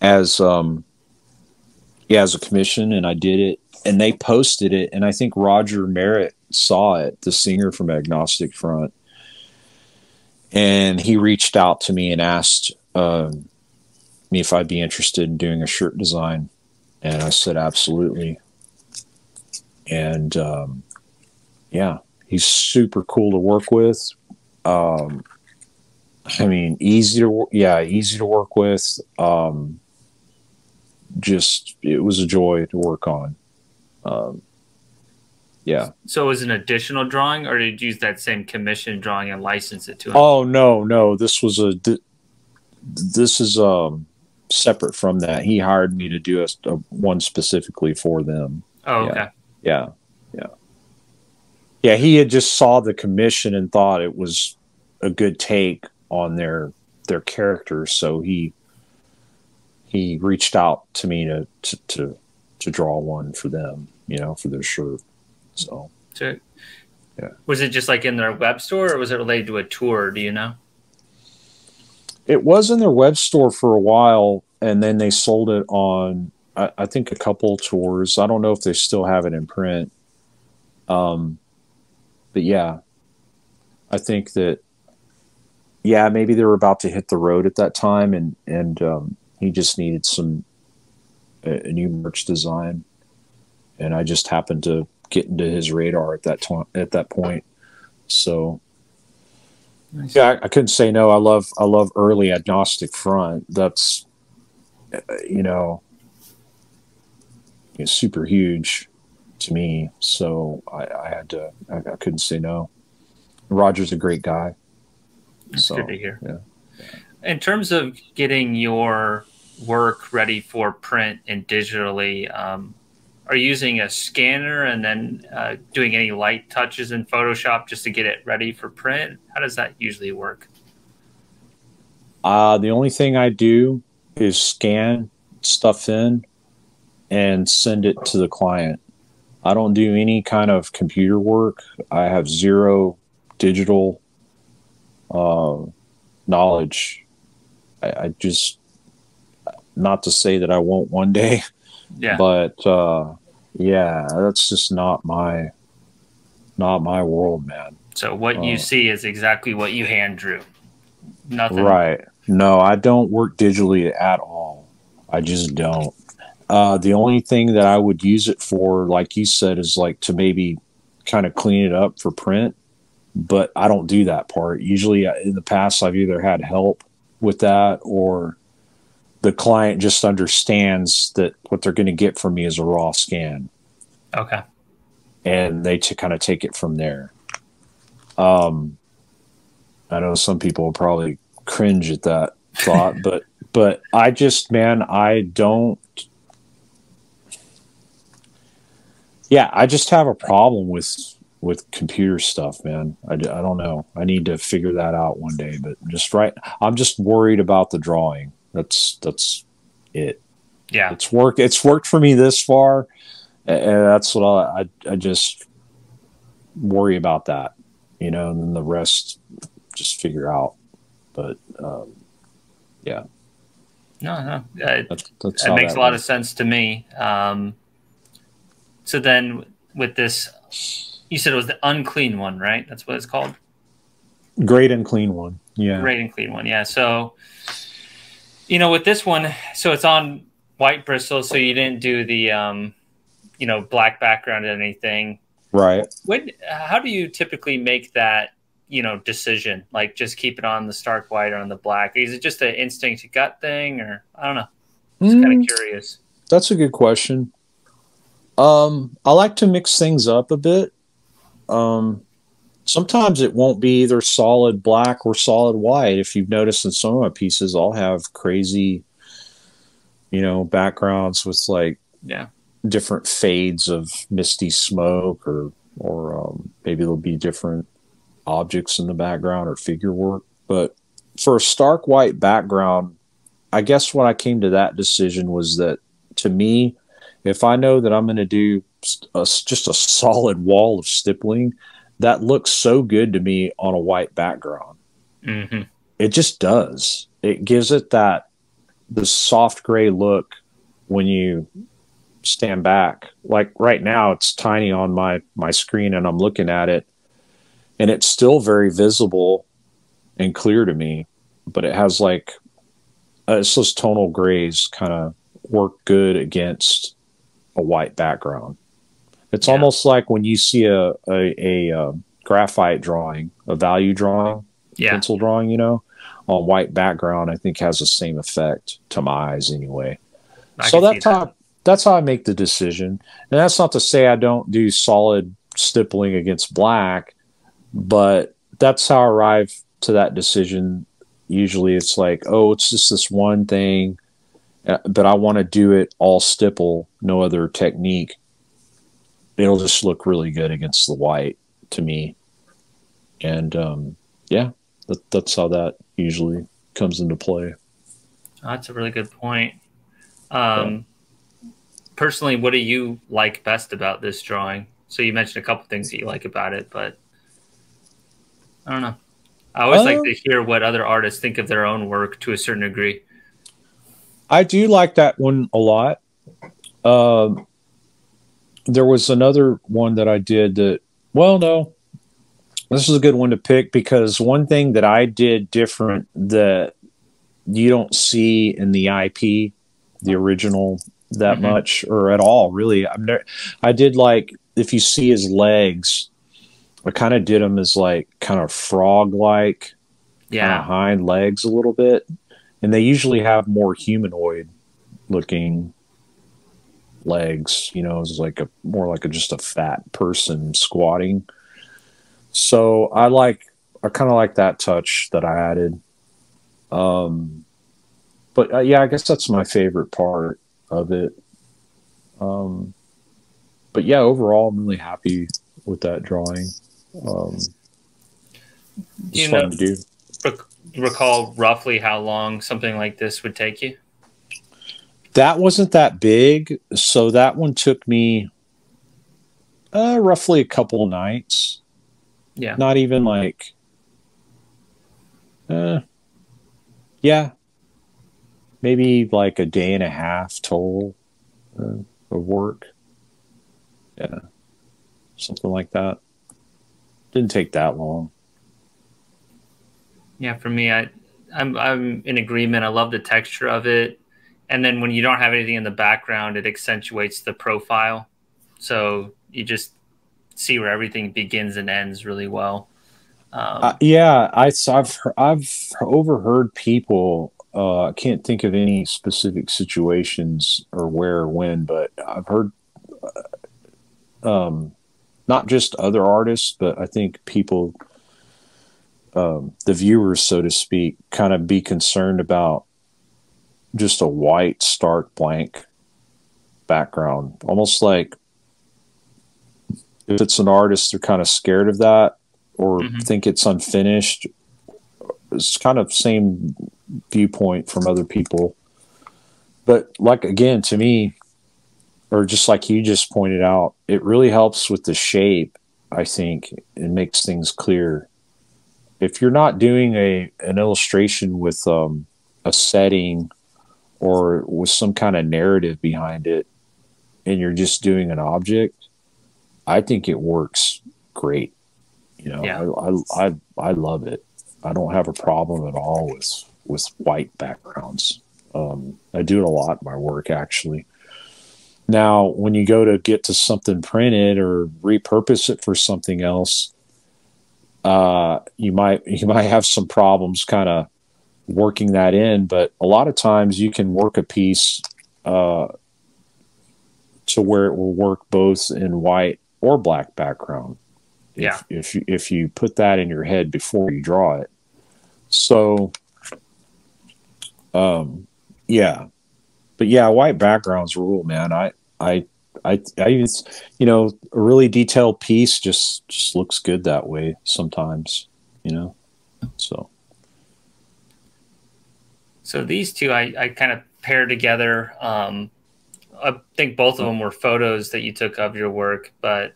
as, yeah, as a commission. And I did it, and they posted it. And I think Roger Merritt saw it, the singer from Agnostic Front. And he reached out to me and asked me if I'd be interested in doing a shirt design. And I said, absolutely. And, yeah, he's super cool to work with. I mean, easy to work with. Just, it was a joy to work on. Yeah. So it was an additional drawing, or did you use that same commission drawing and license it to him? Oh, no, no. This was a, this is, separate from that. He hired me to do a one specifically for them. Oh, okay. Yeah. Yeah. Yeah. He had just saw the commission and thought it was a good take on their character. So he reached out to me to draw one for them, you know, for their shirt. So, yeah. Was it just like in their web store, or was it related to a tour? Do you know? It was in their web store for a while, and then they sold it on, I think, a couple tours. I don't know if they still have it in print. But yeah, I think that, yeah, maybe they were about to hit the road at that time, and he just needed some, a new merch design. And I just happened to get into his radar at that time, at that point. So, nice. Yeah, I couldn't say no. I love early Agnostic Front. That's, you know, it's super huge to me. So I couldn't say no. Roger's a great guy. That's so good to hear. Yeah. In terms of getting your work ready for print and digitally, are you using a scanner and then doing any light touches in Photoshop just to get it ready for print? How does that usually work? The only thing I do is scan stuff in and send it to the client. I don't do any kind of computer work. I have zero digital knowledge. I just, not to say that I won't one day, yeah. But yeah, that's just not my world, man. So what you see is exactly what you hand drew. Nothing. Right. No, I don't work digitally at all. I just don't. The only thing that I would use it for, like you said, is like to maybe kind of clean it up for print. But I don't do that part. Usually in the past, I've either had help with that or the client just understands that what they're going to get from me is a raw scan. Okay. And they kind of take it from there. I know some people will probably cringe at that thought, but I just, man, I don't. Yeah. I just have a problem with computer stuff, man. I don't know. I need to figure that out one day, but just right. I'm just worried about the drawing. That's it. Yeah. It's worked for me this far. And that's what I just worry about that, you know, and then the rest just figure out. But, yeah. No. That makes a lot of sense to me. So then with this, you said it was the unclean one, right? That's what it's called. Great and clean one. Yeah. Great and clean one. Yeah. So, you know, with this one, so it's on white Bristol. So you didn't do the, you know, black background or anything. Right. How do you typically make that, you know, decision? Like just keep it on the stark white or on the black? Is it just an instinct gut thing or I don't know. Just kind of curious. That's a good question. I like to mix things up a bit. Sometimes it won't be either solid black or solid white. If you've noticed in some of my pieces, I'll have crazy, you know, backgrounds with like, yeah, different fades of misty smoke or maybe there'll be different objects in the background or figure work. But for a stark white background, I guess when I came to that decision was that, to me, if I know that I'm going to do just a solid wall of stippling, that looks so good to me on a white background. Mm-hmm. It just does. It gives it the soft gray look when you stand back. Like right now it's tiny on my screen and I'm looking at it and it's still very visible and clear to me, but it has like it's those tonal grays kind of work good against a white background. It's yeah. Almost like when you see a graphite drawing, a value drawing, yeah, pencil drawing, you know, on white background, I think has the same effect to my eyes anyway. So that's how I make the decision. And that's not to say I don't do solid stippling against black, but that's how I arrive to that decision. Usually it's like, oh, it's just this one thing, but I want to do it all stipple, no other technique. It'll just look really good against the white to me. And yeah, that's how that usually comes into play. That's a really good point. Yeah. Personally, what do you like best about this drawing? So you mentioned a couple things that you like about it, but I don't know. I always like to hear what other artists think of their own work to a certain degree. I do like that one a lot. There was another one that I did that, well, no, this is a good one to pick because one thing that I did different that you don't see in the IP, the original that mm-hmm. much or at all, really. I did, like, if you see his legs, I kind of did them as like kind of frog-like, yeah, kind of hind legs a little bit, and they usually have more humanoid-looking legs. You know, it's like just a fat person squatting. So I kind of like that touch that I added. But yeah, I guess that's my favorite part of it. But yeah, overall I'm really happy with that drawing. Do you know, recall roughly how long something like this would take you? That wasn't that big, so that one took me Roughly a couple nights. Yeah. Not even like... yeah. Maybe like a day and a half total of work. Yeah. Something like that. Didn't take that long. Yeah, for me, I'm in agreement. I love the texture of it. And then when you don't have anything in the background, it accentuates the profile. So you just see where everything begins and ends really well. Yeah, I've overheard people. I can't think of any specific situations or where or when, but I've heard not just other artists, but I think people, the viewers, so to speak, kind of be concerned about just a white, stark, blank background. Almost like if it's an artist, they're kind of scared of that or think it's unfinished. It's kind of same viewpoint from other people. But like, again, to me, or just like you just pointed out, it really helps with the shape, I think. It makes things clear. If you're not doing an illustration with a setting or with some kind of narrative behind it, and you're just doing an object, I think it works great. You know, yeah. I love it. I don't have a problem at all with white backgrounds. I do it a lot in my work, actually. Now, when you go to get to something printed or repurpose it for something else, you might have some problems kind of working that in. But a lot of times you can work a piece to where it will work both in white or black background. Yeah. If you put that in your head before you draw it. So, yeah, but yeah, white backgrounds rule, man. I use, you know, a really detailed piece just looks good that way sometimes, you know? So these two, I kind of pair together. I think both of them were photos that you took of your work, but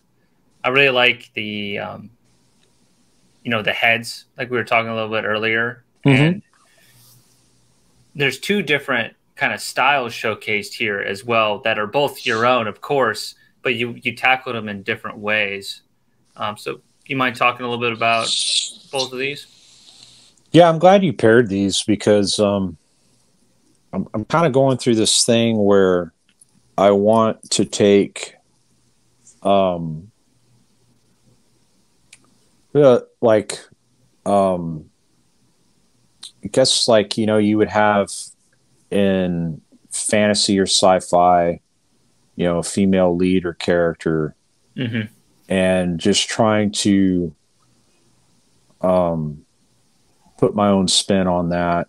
I really like the, you know, the heads, like we were talking a little bit earlier. And there's two different kind of styles showcased here as well that are both your own, of course, but you tackled them in different ways. So you mind talking a little bit about both of these? Yeah, I'm glad you paired these because I'm kind of going through this thing where I want to take I guess, like, you know, you would have in fantasy or sci-fi, you know, a female lead or character, and just trying to put my own spin on that.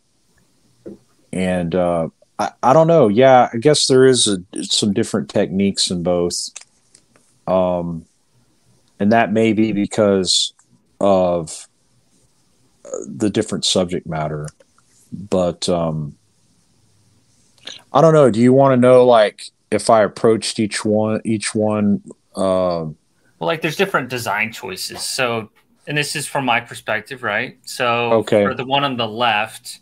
And I don't know. Yeah, I guess there is some different techniques in both. And that may be because of the different subject matter, but I don't know. Do you want to know, like, if I approached each one? Well, like, there's different design choices. So, and this is from my perspective, right? So, okay. For the one on the left,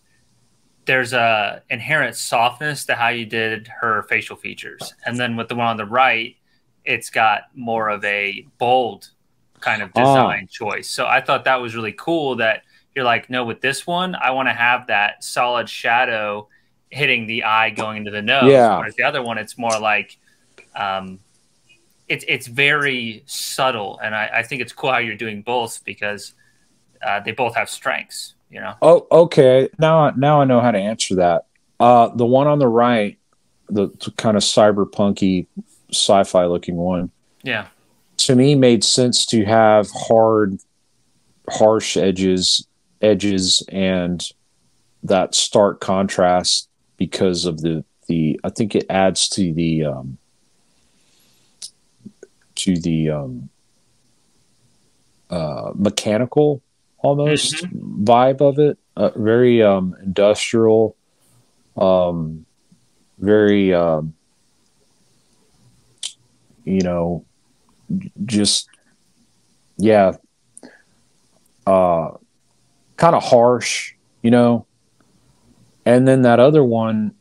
there's a inherent softness to how you did her facial features, and then with the one on the right, it's got more of a bold kind of design choice. So I thought that was really cool that you're like, no, with this one, I want to have that solid shadow hitting the eye going into the nose. Yeah. Whereas the other one, it's more like, it's very subtle. And I think it's cool how you're doing both because they both have strengths, you know? Oh, okay. Now I know how to answer that. The one on the right, the kind of cyberpunky sci-fi looking one. Yeah. To me, made sense to have hard, harsh edges, and that stark contrast because of the. I think it adds to the mechanical almost vibe of it. Very industrial. Very you know. just, yeah, kind of harsh, you know. And then that other one,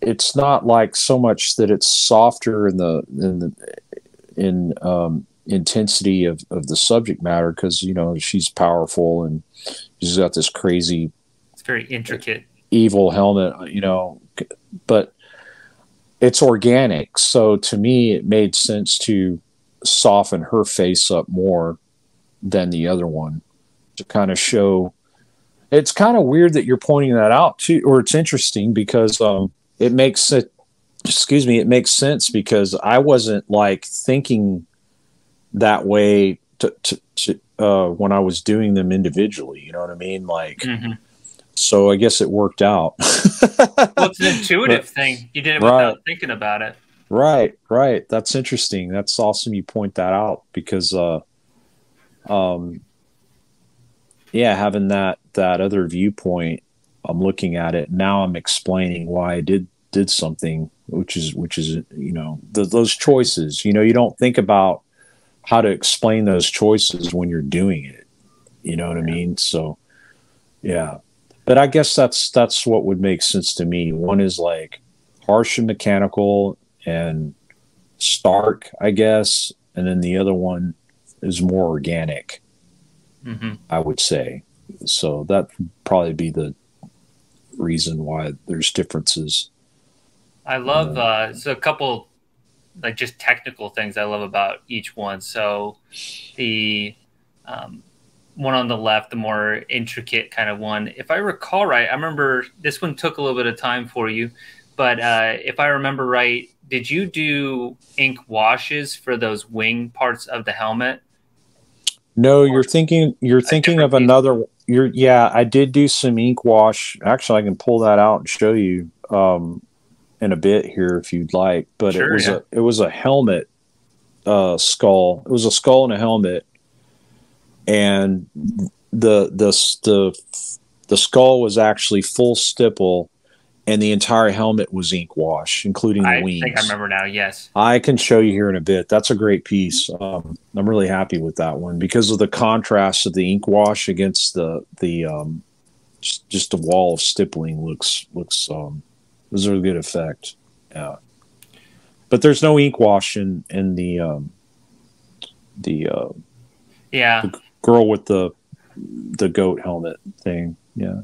it's not like so much that it's softer in intensity of the subject matter, because, you know, she's powerful and she's got this crazy, it's very intricate, evil helmet, you know, but it's organic. So to me, it made sense to soften her face up more than the other one to kind of show. It's kind of weird that you're pointing that out too, or it's interesting because it makes it, excuse me, it makes sense because I wasn't like thinking that way to when I was doing them individually, you know what I mean? Like, mm-hmm. So I guess it worked out. Well, it's an intuitive thing. You did it without thinking about it. Right. That's interesting. That's awesome. You point that out because, yeah, having that other viewpoint, I'm looking at it now. I'm explaining why I did something, which is you know, those choices. You know, you don't think about how to explain those choices when you're doing it. You know what I mean? So, yeah. But I guess that's what would make sense to me. One is like harsh and mechanical and stark, I guess, and then the other one is more organic. Mm-hmm. I would say. So that would probably be the reason why there's differences. I love so a couple like just technical things I love about each one. So the one on the left, the more intricate kind of one, if I recall right, I remember this one took a little bit of time for you, but if I remember right, did you do ink washes for those wing parts of the helmet? No, you're thinking of another. I did do some ink wash. Actually, I can pull that out and show you in a bit here if you'd like. But sure, it was a helmet skull. It was a skull and a helmet, and the skull was actually full stipple, and the entire helmet was ink wash, including the wings. I think I remember now, yes. I can show you here in a bit. That's a great piece. I'm really happy with that one because of the contrast of the ink wash against the just the wall of stippling looks it was a really good effect. Yeah. But there's no ink wash in the girl with the goat helmet thing. Yeah.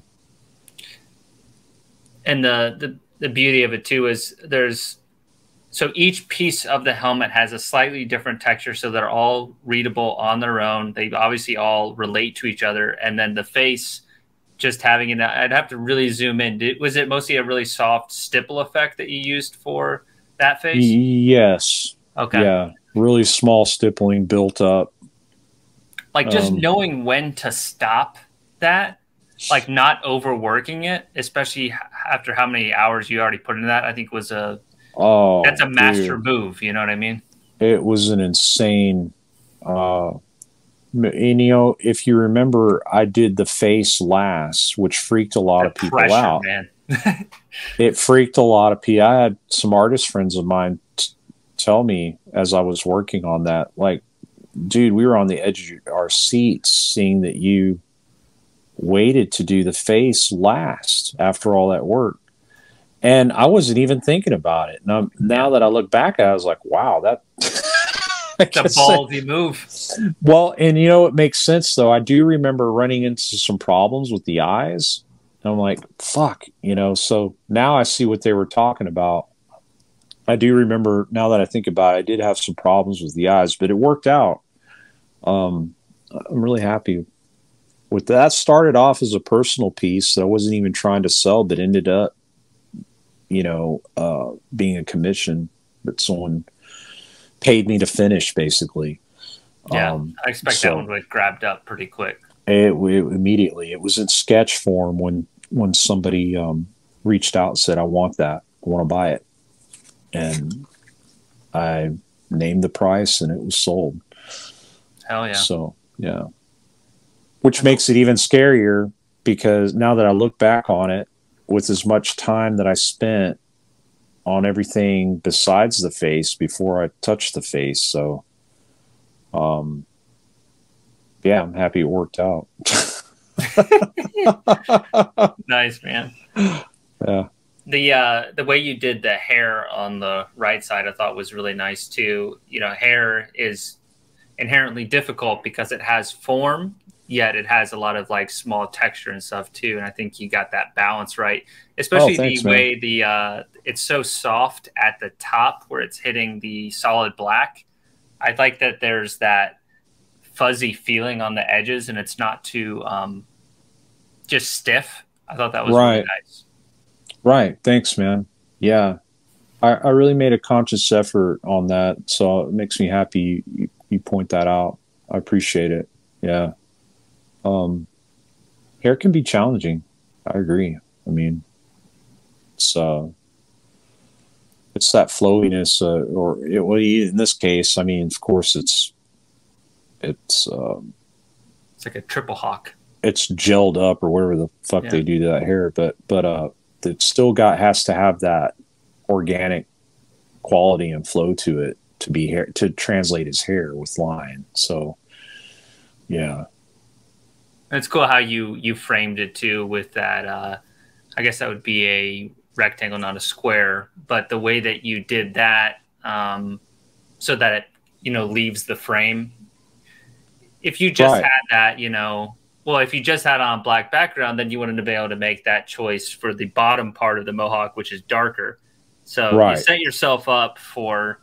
And the beauty of it too is so each piece of the helmet has a slightly different texture, so they're all readable on their own. They obviously all relate to each other. And then the face, just having it, I'd have to really zoom in. Was it mostly a really soft stipple effect that you used for that face? Yes. Okay. Yeah, really small stippling built up. Like just knowing when to stop that. Like not overworking it, especially after how many hours you already put into that, I think was that's a master move. You know what I mean? It was an insane, you know, if you remember, I did the face last, which freaked a lot of people out. Man. It freaked a lot of people. I had some artist friends of mine tell me as I was working on that, like, dude, we were on the edge of our seats seeing that you waited to do the face last after all that work. And I wasn't even thinking about it. Now, now that I look back at it, I was like, wow, that's a ballsy move. Well, and you know, it makes sense though. I do remember running into some problems with the eyes. And I'm like, fuck, you know, so now I see what they were talking about. I do remember, now that I think about it, I did have some problems with the eyes, but it worked out. I'm really happy with that. Started off as a personal piece that I wasn't even trying to sell, but ended up, you know, being a commission that someone paid me to finish, basically. Yeah, I expect that one would have grabbed up pretty quick. It immediately. It was in sketch form when somebody reached out and said, I want to buy it. And I named the price and it was sold. Hell yeah. So, yeah. Which makes it even scarier because now that I look back on it, with as much time that I spent on everything besides the face before I touch the face. So, yeah, I'm happy it worked out. Nice, man. Yeah. The way you did the hair on the right side, I thought was really nice too. You know, hair is inherently difficult because it has form, yet it has a lot of like small texture and stuff too. And I think you got that balance right, especially way the it's so soft at the top where it's hitting the solid black. I like that there's that fuzzy feeling on the edges, and it's not too just stiff. I thought that was really nice. Right. Thanks, man. Yeah. I really made a conscious effort on that. So it makes me happy you point that out. I appreciate it. Yeah. Hair can be challenging. I agree. I mean, it's that flowiness, in this case, I mean, of course it's like a triple hawk. It's gelled up or whatever the fuck they do to that hair. But it still has to have that organic quality and flow to it to be hair, to translate his hair with line. So, yeah, it's cool how you framed it too with that. I guess that would be a rectangle, not a square, but the way that you did that, so that it, you know, leaves the frame. If you just had that, you know. Well, if you just had on black background, then you wanted to be able to make that choice for the bottom part of the mohawk, which is darker. So you set yourself up for...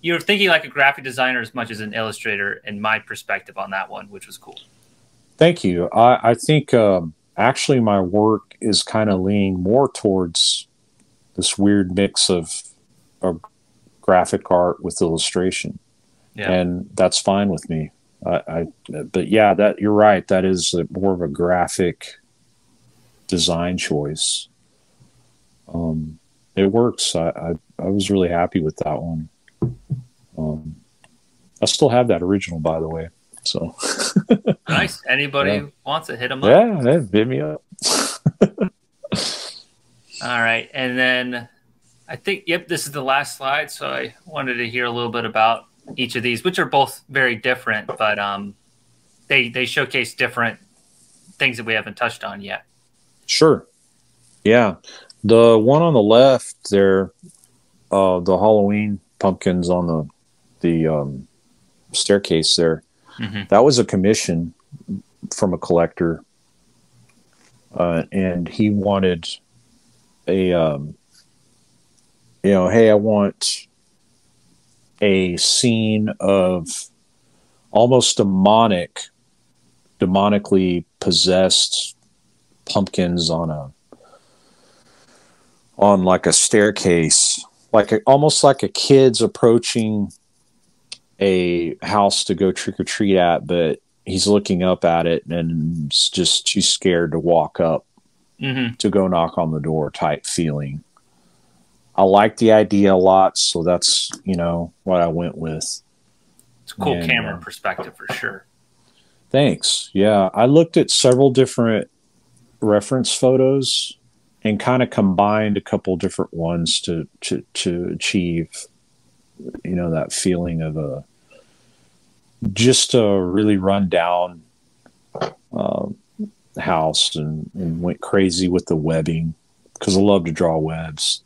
You're thinking like a graphic designer as much as an illustrator, in my perspective on that one, which was cool. Thank you. I think actually my work is kind of leaning more towards this weird mix of graphic art with illustration. Yeah. And that's fine with me. But yeah, that you're right. That is more of a graphic design choice. It works. I was really happy with that one. I still have that original, by the way. So nice. Anybody wants it, hit them up. Yeah, hit me up. All right, and then I think this is the last slide. So I wanted to hear a little bit about each of these, which are both very different, but they showcase different things that we haven't touched on yet. Sure. Yeah. The one on the left there, the Halloween pumpkins on the staircase there, that was a commission from a collector. And he wanted a, hey, I want a scene of almost demonically possessed pumpkins on like a staircase, almost like a kid's approaching a house to go trick or treat at, but he's looking up at it and it's just too scared to walk up to go knock on the door type feeling. I like the idea a lot, so that's, you know, what I went with. It's a cool camera perspective for sure. Thanks. Yeah, I looked at several different reference photos and kind of combined a couple different ones to achieve, you know, that feeling of a really run down house, and went crazy with the webbing because I love to draw webs.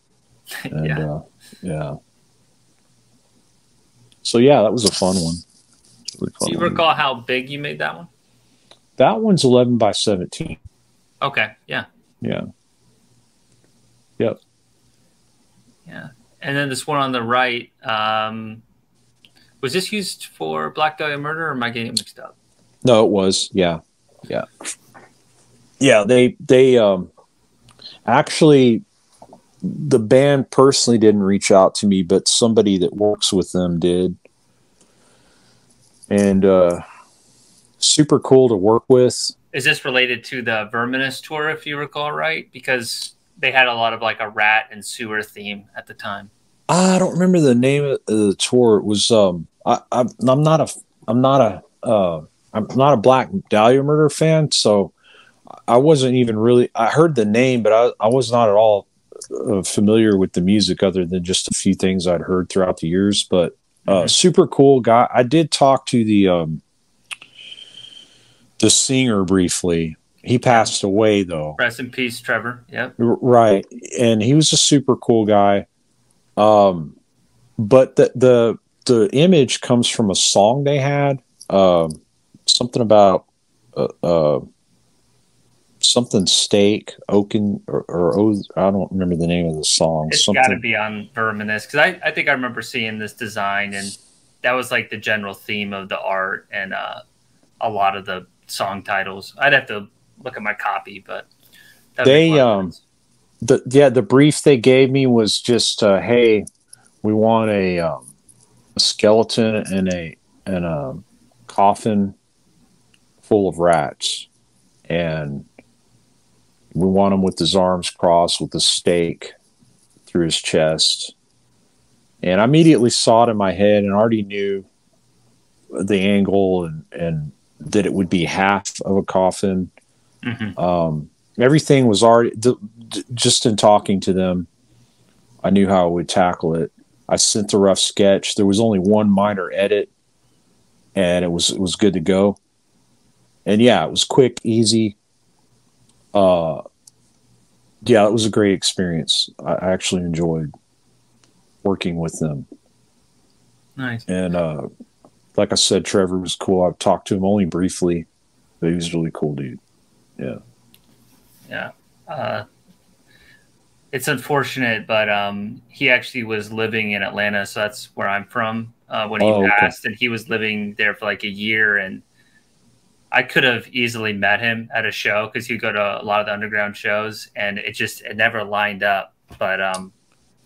And, So yeah, that was a fun one. Really fun. Do you recall how big you made that one? That one's 11 by 17. Okay. Yeah. Yeah. Yep. Yeah. And then this one on the right, was this used for Black Dahlia Murder, or am I getting it mixed up? No, it was. Yeah. Yeah. Yeah. They actually, the band personally didn't reach out to me, but somebody that works with them did. And super cool to work with. Is this related to the Verminous tour, if you recall right? Because they had a lot of like a rat and sewer theme at the time. I don't remember the name of the tour. It was I'm not a Black Dahlia Murder fan, so I wasn't even really. I heard the name, but I was not at all familiar with the music other than just a few things I'd heard throughout the years, but super cool guy. I did talk to the singer briefly. He passed away though. Rest in peace, Trevor. Yep. Right. And he was a super cool guy. But the image comes from a song they had, something about, something steak, oaken, or I don't remember the name of the song. It's got to be on Verminous, because I think I remember seeing this design, and that was like the general theme of the art and a lot of the song titles. I'd have to look at my copy, but they the brief they gave me was just hey, we want a skeleton and a coffin full of rats, and we want him with his arms crossed with a stake through his chest. And I immediately saw it in my head and already knew the angle and that it would be half of a coffin. Mm-hmm. Everything was already, just in talking to them, I knew how I would tackle it. I sent the rough sketch. There was only one minor edit, and it was good to go. And yeah, it was quick, easy. Yeah, it was a great experience. I actually enjoyed working with them. Nice. And like I said, Trevor was cool. I've talked to him only briefly, but he was a really cool dude. Yeah. Yeah. It's unfortunate, but he actually was living in Atlanta, so that's where I'm from, when he passed. Okay. And he was living there for like a year, and I could have easily met him at a show, because he'd go to a lot of the underground shows, and it never lined up. But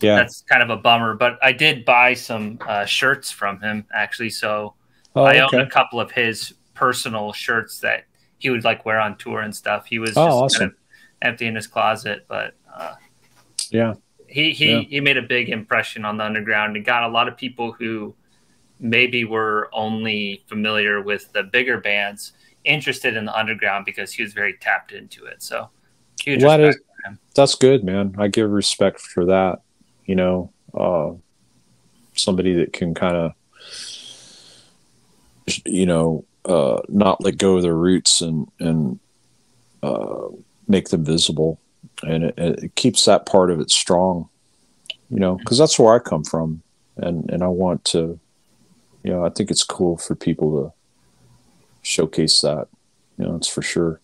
yeah, that's kind of a bummer. But I did buy some shirts from him, actually. So I own a couple of his personal shirts that he would like wear on tour and stuff. He was just kind of empty in his closet, but yeah, he made a big impression on the underground and got a lot of people who maybe were only familiar with the bigger bands interested in the underground, because he was very tapped into it. So huge respect for him. That's good, man. I give respect for that. You know, somebody that can kind of, you know, not let go of their roots and make them visible. And it keeps that part of it strong, you know, because that's where I come from. And I want to, you know, I think it's cool for people to showcase that, you know, it's for sure.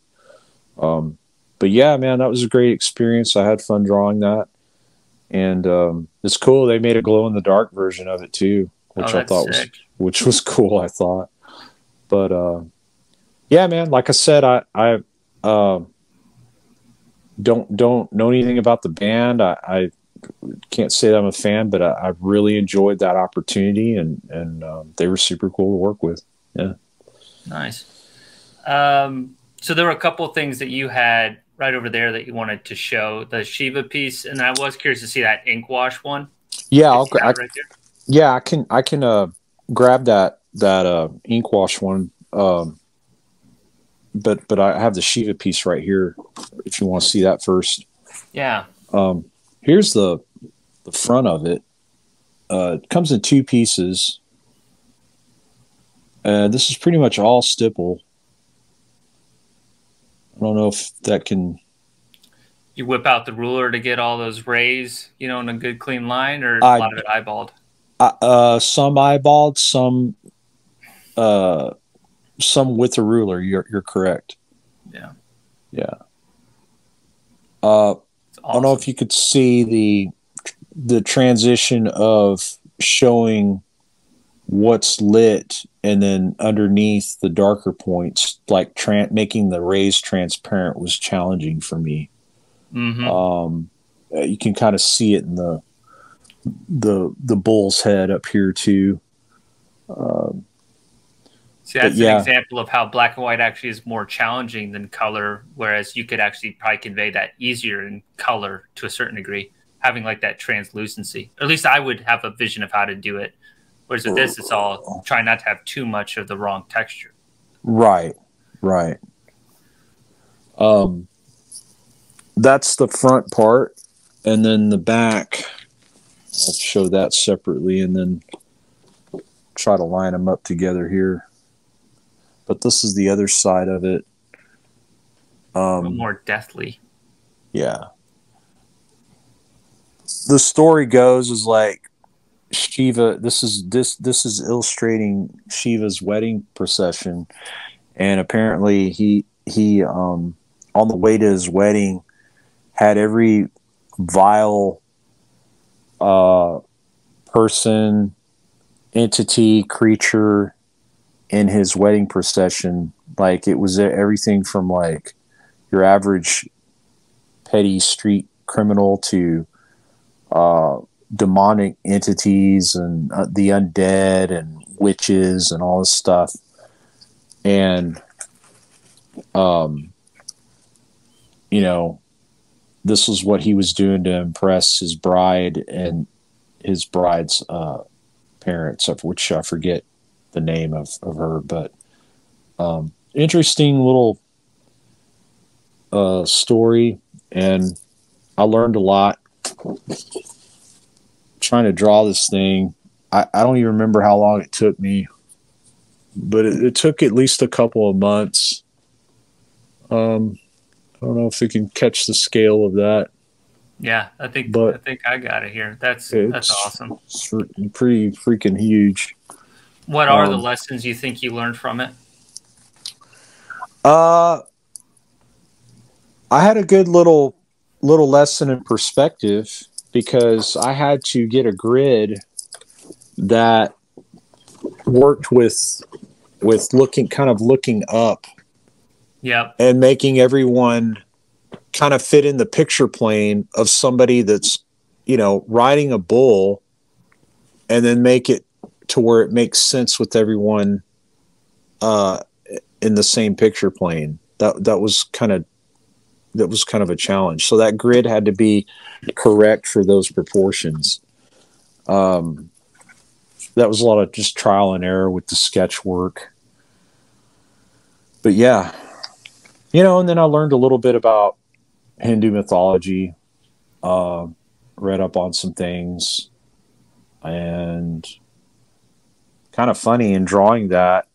But yeah, man, that was a great experience. I had fun drawing that, and it's cool they made a glow in the dark version of it too, which I thought sick. Which was cool, I thought. But yeah, man, like I said, I don't know anything about the band. I can't say that I'm a fan, but I really enjoyed that opportunity, and they were super cool to work with. Yeah. Nice. So there were a couple of things that you had right over there that you wanted to show, the Shiva piece, and I was curious to see that ink wash one. Yeah, I can grab that ink wash one. But I have the Shiva piece right here if you want to see that first. Yeah. Here's the front of it. It comes in two pieces. This is pretty much all stipple. I don't know if that can... You whip out the ruler to get all those rays, you know, in a good clean line, or a lot of it eyeballed? Some eyeballed, some with a ruler. You're correct. Yeah. Yeah. Awesome. I don't know if you could see the transition of showing what's lit, and then underneath the darker points, like making the rays transparent was challenging for me. Mm-hmm. You can kind of see it in the bull's head up here too. See, that's an example of how black and white actually is more challenging than color, whereas you could actually probably convey that easier in color to a certain degree, having like that translucency. Or at least I would have a vision of how to do it. Whereas with this, it's all try not to have too much of the wrong texture. Right, right. That's the front part. And then the back, I'll show that separately and then try to line them up together here. But this is the other side of it. More deathly. Yeah. The story goes is like Shiva. This is illustrating Shiva's wedding procession, and apparently he on the way to his wedding had every vile person, entity, creature in his wedding procession. Like it was everything from like your average petty street criminal to demonic entities and the undead and witches and all this stuff. And, you know, this was what he was doing to impress his bride and his bride's parents, of which I forget the name of her, but interesting little story. And I learned a lot. Trying to draw this thing, I don't even remember how long it took me, but it took at least a couple of months. I don't know if we can catch the scale of that. Yeah, I think I got it here. That's awesome. It's pretty freaking huge. What are the lessons you think you learned from it? I had a good little lesson in perspective, because I had to get a grid that worked with looking up, yep, and making everyone kind of fit in the picture plane of somebody that's, you know, riding a bull, and then make it to where it makes sense with everyone in the same picture plane. That was kind of a challenge. So that grid had to be correct for those proportions. That was a lot of just trial and error with the sketch work. But yeah, you know, and then I learned a little bit about Hindu mythology, read up on some things, and kind of funny in drawing that,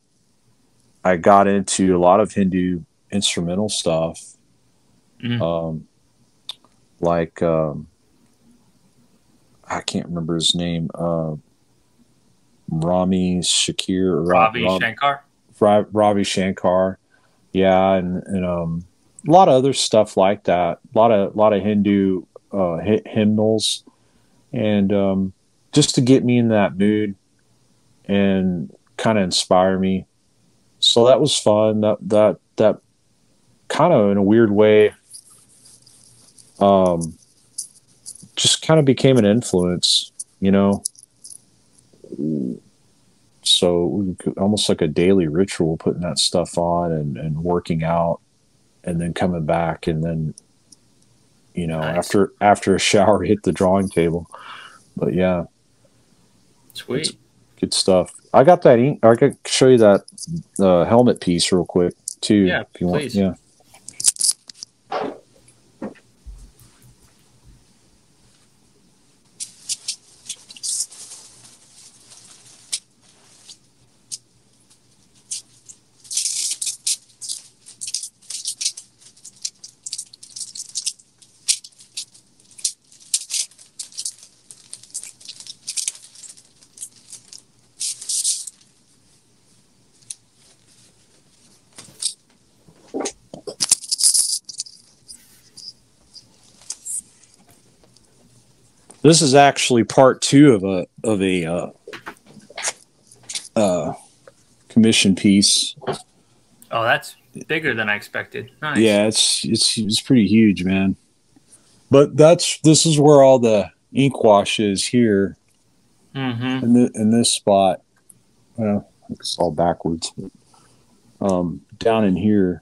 I got into a lot of Hindu instrumental stuff. Mm-hmm. I can't remember his name, Rami Shakir, Ravi Shankar. Yeah. And a lot of other stuff like that. A lot of Hindu, hymnals, and, just to get me in that mood and kind of inspire me. So that was fun. That kind of in a weird way, just kind of became an influence, you know? So almost like a daily ritual, putting that stuff on and working out and then coming back. And then, you know, nice. after a shower, hit the drawing table. But yeah. Sweet. Good stuff. I got that ink. I could show you that helmet piece real quick too. Yeah, if you please. Want. Yeah. This is actually part two of a commission piece. Oh, that's bigger than I expected. Nice. Yeah, it's pretty huge, man. But this is where all the ink wash is here, mm-hmm. in this spot. Well, it's all backwards. But, down in here.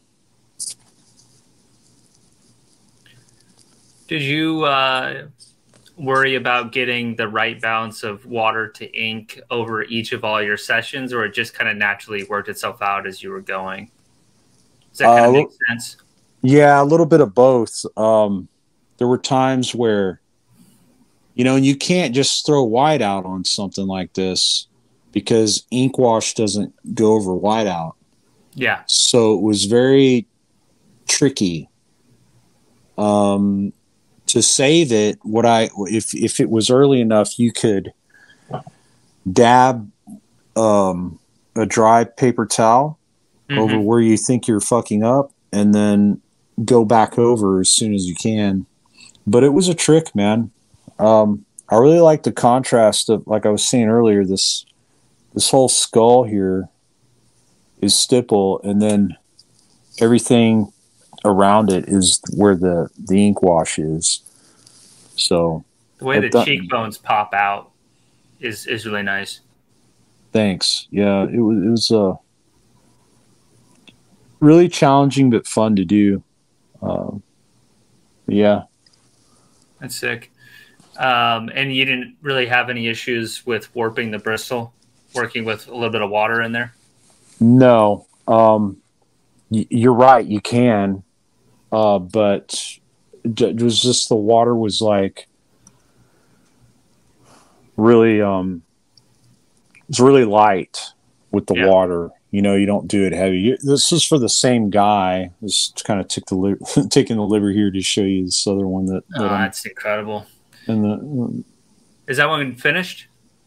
Did you? Worry about getting the right balance of water to ink over each of all your sessions, or it just kind of naturally worked itself out as you were going? Does that kind of make sense? Yeah, a little bit of both. There were times where You know, and you can't just throw white out on something like this because ink wash doesn't go over white out. Yeah. So it was very tricky to say that what I, if it was early enough, you could dab a dry paper towel over where you think you're fucking up and then go back over as soon as you can. But it was a trick, man. I really like the contrast of, like I was saying earlier, this whole skull here is stipple, and then everything around it is where the ink wash is. So the way the cheekbones pop out is really nice. Thanks. Yeah, it was really challenging but fun to do. Yeah, that's sick. And you didn't really have any issues with warping the Bristol, working with a little bit of water in there? No. You're right, you can. But it was just the water was like really, it's really light with the water. You know, you don't do it heavy. This is for the same guy. Just kind of taking the liberty here to show you this other one. Oh, that's incredible. And is that one finished?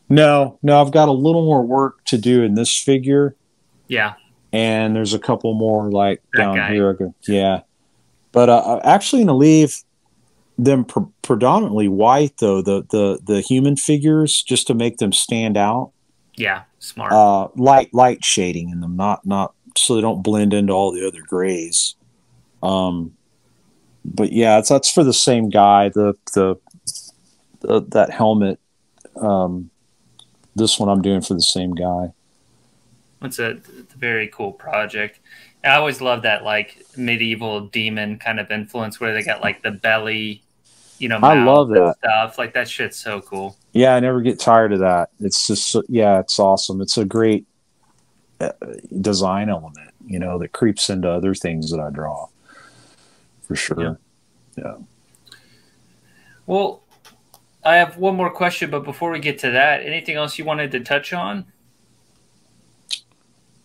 No, I've got a little more work to do in this figure. Yeah. And there's a couple more like that down here. Yeah. But I'm actually going to leave them predominantly white, though, the human figures, just to make them stand out. Yeah, smart. Light shading in them, not so they don't blend into all the other grays. But yeah, that's for the same guy. That helmet, this one I'm doing for the same guy. It's a very cool project. And I always love that like medieval demon kind of influence where they got like the belly, you know, I love that stuff. Like that shit's so cool. Yeah, I never get tired of that. It's just, yeah, it's awesome. It's a great design element, you know, that creeps into other things that I draw for sure. Yeah. Well, I have one more question, but before we get to that, anything else you wanted to touch on?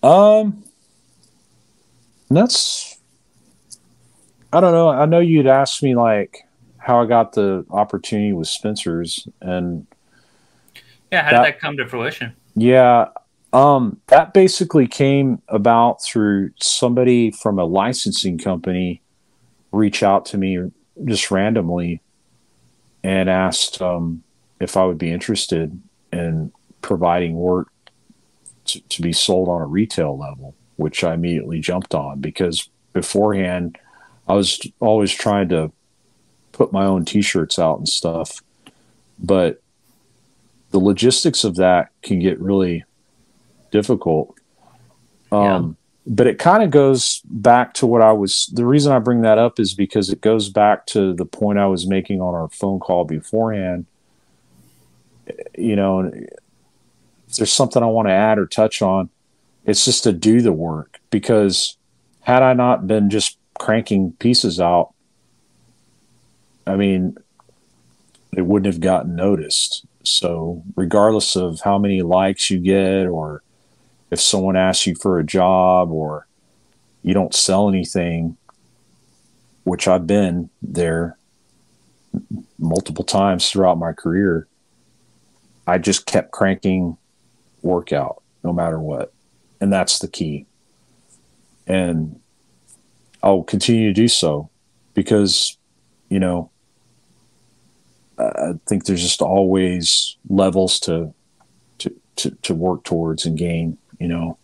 I don't know. I know you'd asked me like how I got the opportunity with Spencer's, and yeah, how did that come to fruition? Yeah. That basically came about through somebody from a licensing company reach out to me just randomly and asked if I would be interested in providing work to be sold on a retail level, which I immediately jumped on because beforehand I was always trying to put my own t-shirts out and stuff. But the logistics of that can get really difficult. But it kind of goes back to what I was, the reason I bring that up is because it goes back to the point I was making on our phone call beforehand. You know, if there's something I want to add or touch on, it's just to do the work, because had I not been just cranking pieces out, I mean, it wouldn't have gotten noticed. So regardless of how many likes you get, or if someone asks you for a job, or you don't sell anything, which I've been there multiple times throughout my career, I just kept cranking work out no matter what. And that's the key. And I'll continue to do so because, you know, I think there's just always levels to work towards and gain. You know,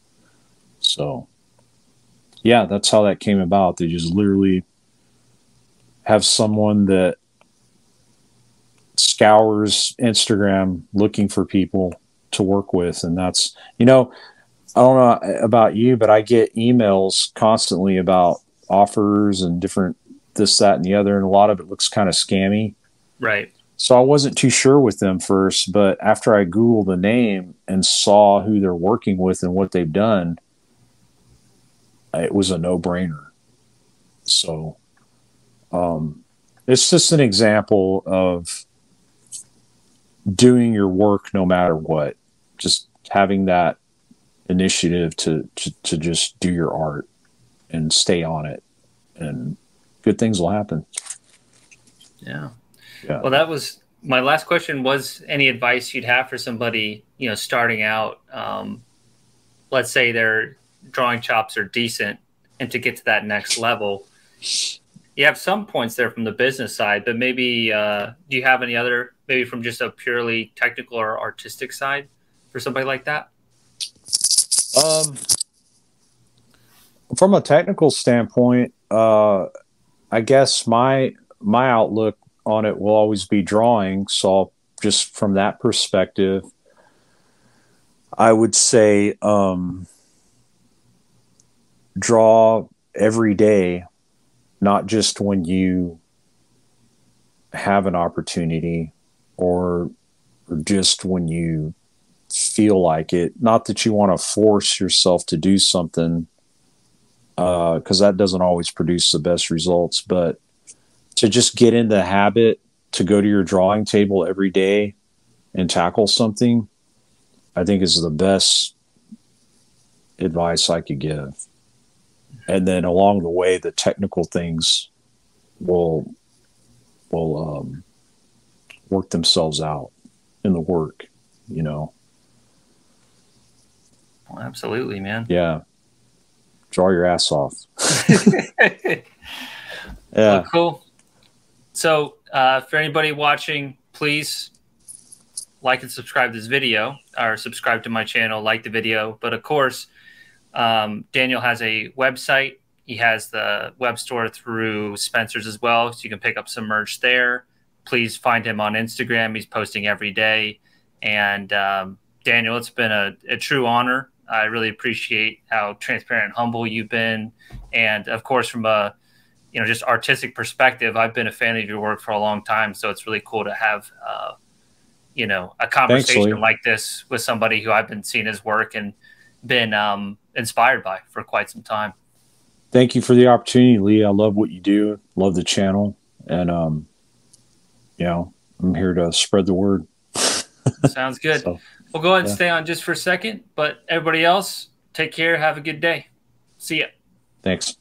so yeah, that's how that came about. They just literally have someone that scours Instagram looking for people to work with. And that's, you know, I don't know about you, but I get emails constantly about offers and different this, that, and the other. And a lot of it looks kind of scammy. Right. So I wasn't too sure with them first, but after I Googled the name and saw who they're working with and what they've done, it was a no-brainer. So it's just an example of doing your work no matter what, just having that initiative to just do your art and stay on it, and good things will happen. Yeah. Well, that was my last question, was any advice you'd have for somebody, you know, starting out, let's say their drawing chops are decent and to get to that next level. You have some points there from the business side, but maybe do you have any other, maybe from just a purely technical or artistic side for somebody like that? From a technical standpoint, I guess my outlook on it will always be drawing. So just from that perspective, I would say draw every day, not just when you have an opportunity or just when you feel like it. Not that you want to force yourself to do something, because that doesn't always produce the best results, but to just get in the habit to go to your drawing table every day and tackle something, I think is the best advice I could give. And then along the way, the technical things will work themselves out in the work, you know? Well, absolutely, man. Yeah. Draw your ass off. Yeah. Well, cool. So for anybody watching, please like and subscribe to this video, or subscribe to my channel, like the video. But of course, Daniel has a website. He has the web store through Spencer's as well, so you can pick up some merch there. Please find him on Instagram. He's posting every day. And Daniel, it's been a true honor. I really appreciate how transparent and humble you've been. And of course, from a, you know, just artistic perspective, I've been a fan of your work for a long time. So it's really cool to have, you know, a conversation like this with somebody who I've been seeing his work and been inspired by for quite some time. Thank you for the opportunity, Lee. I love what you do. Love the channel. And, you know, I'm here to spread the word. Sounds good. So, we'll go ahead and stay on just for a second, but everybody else, take care. Have a good day. See ya. Thanks.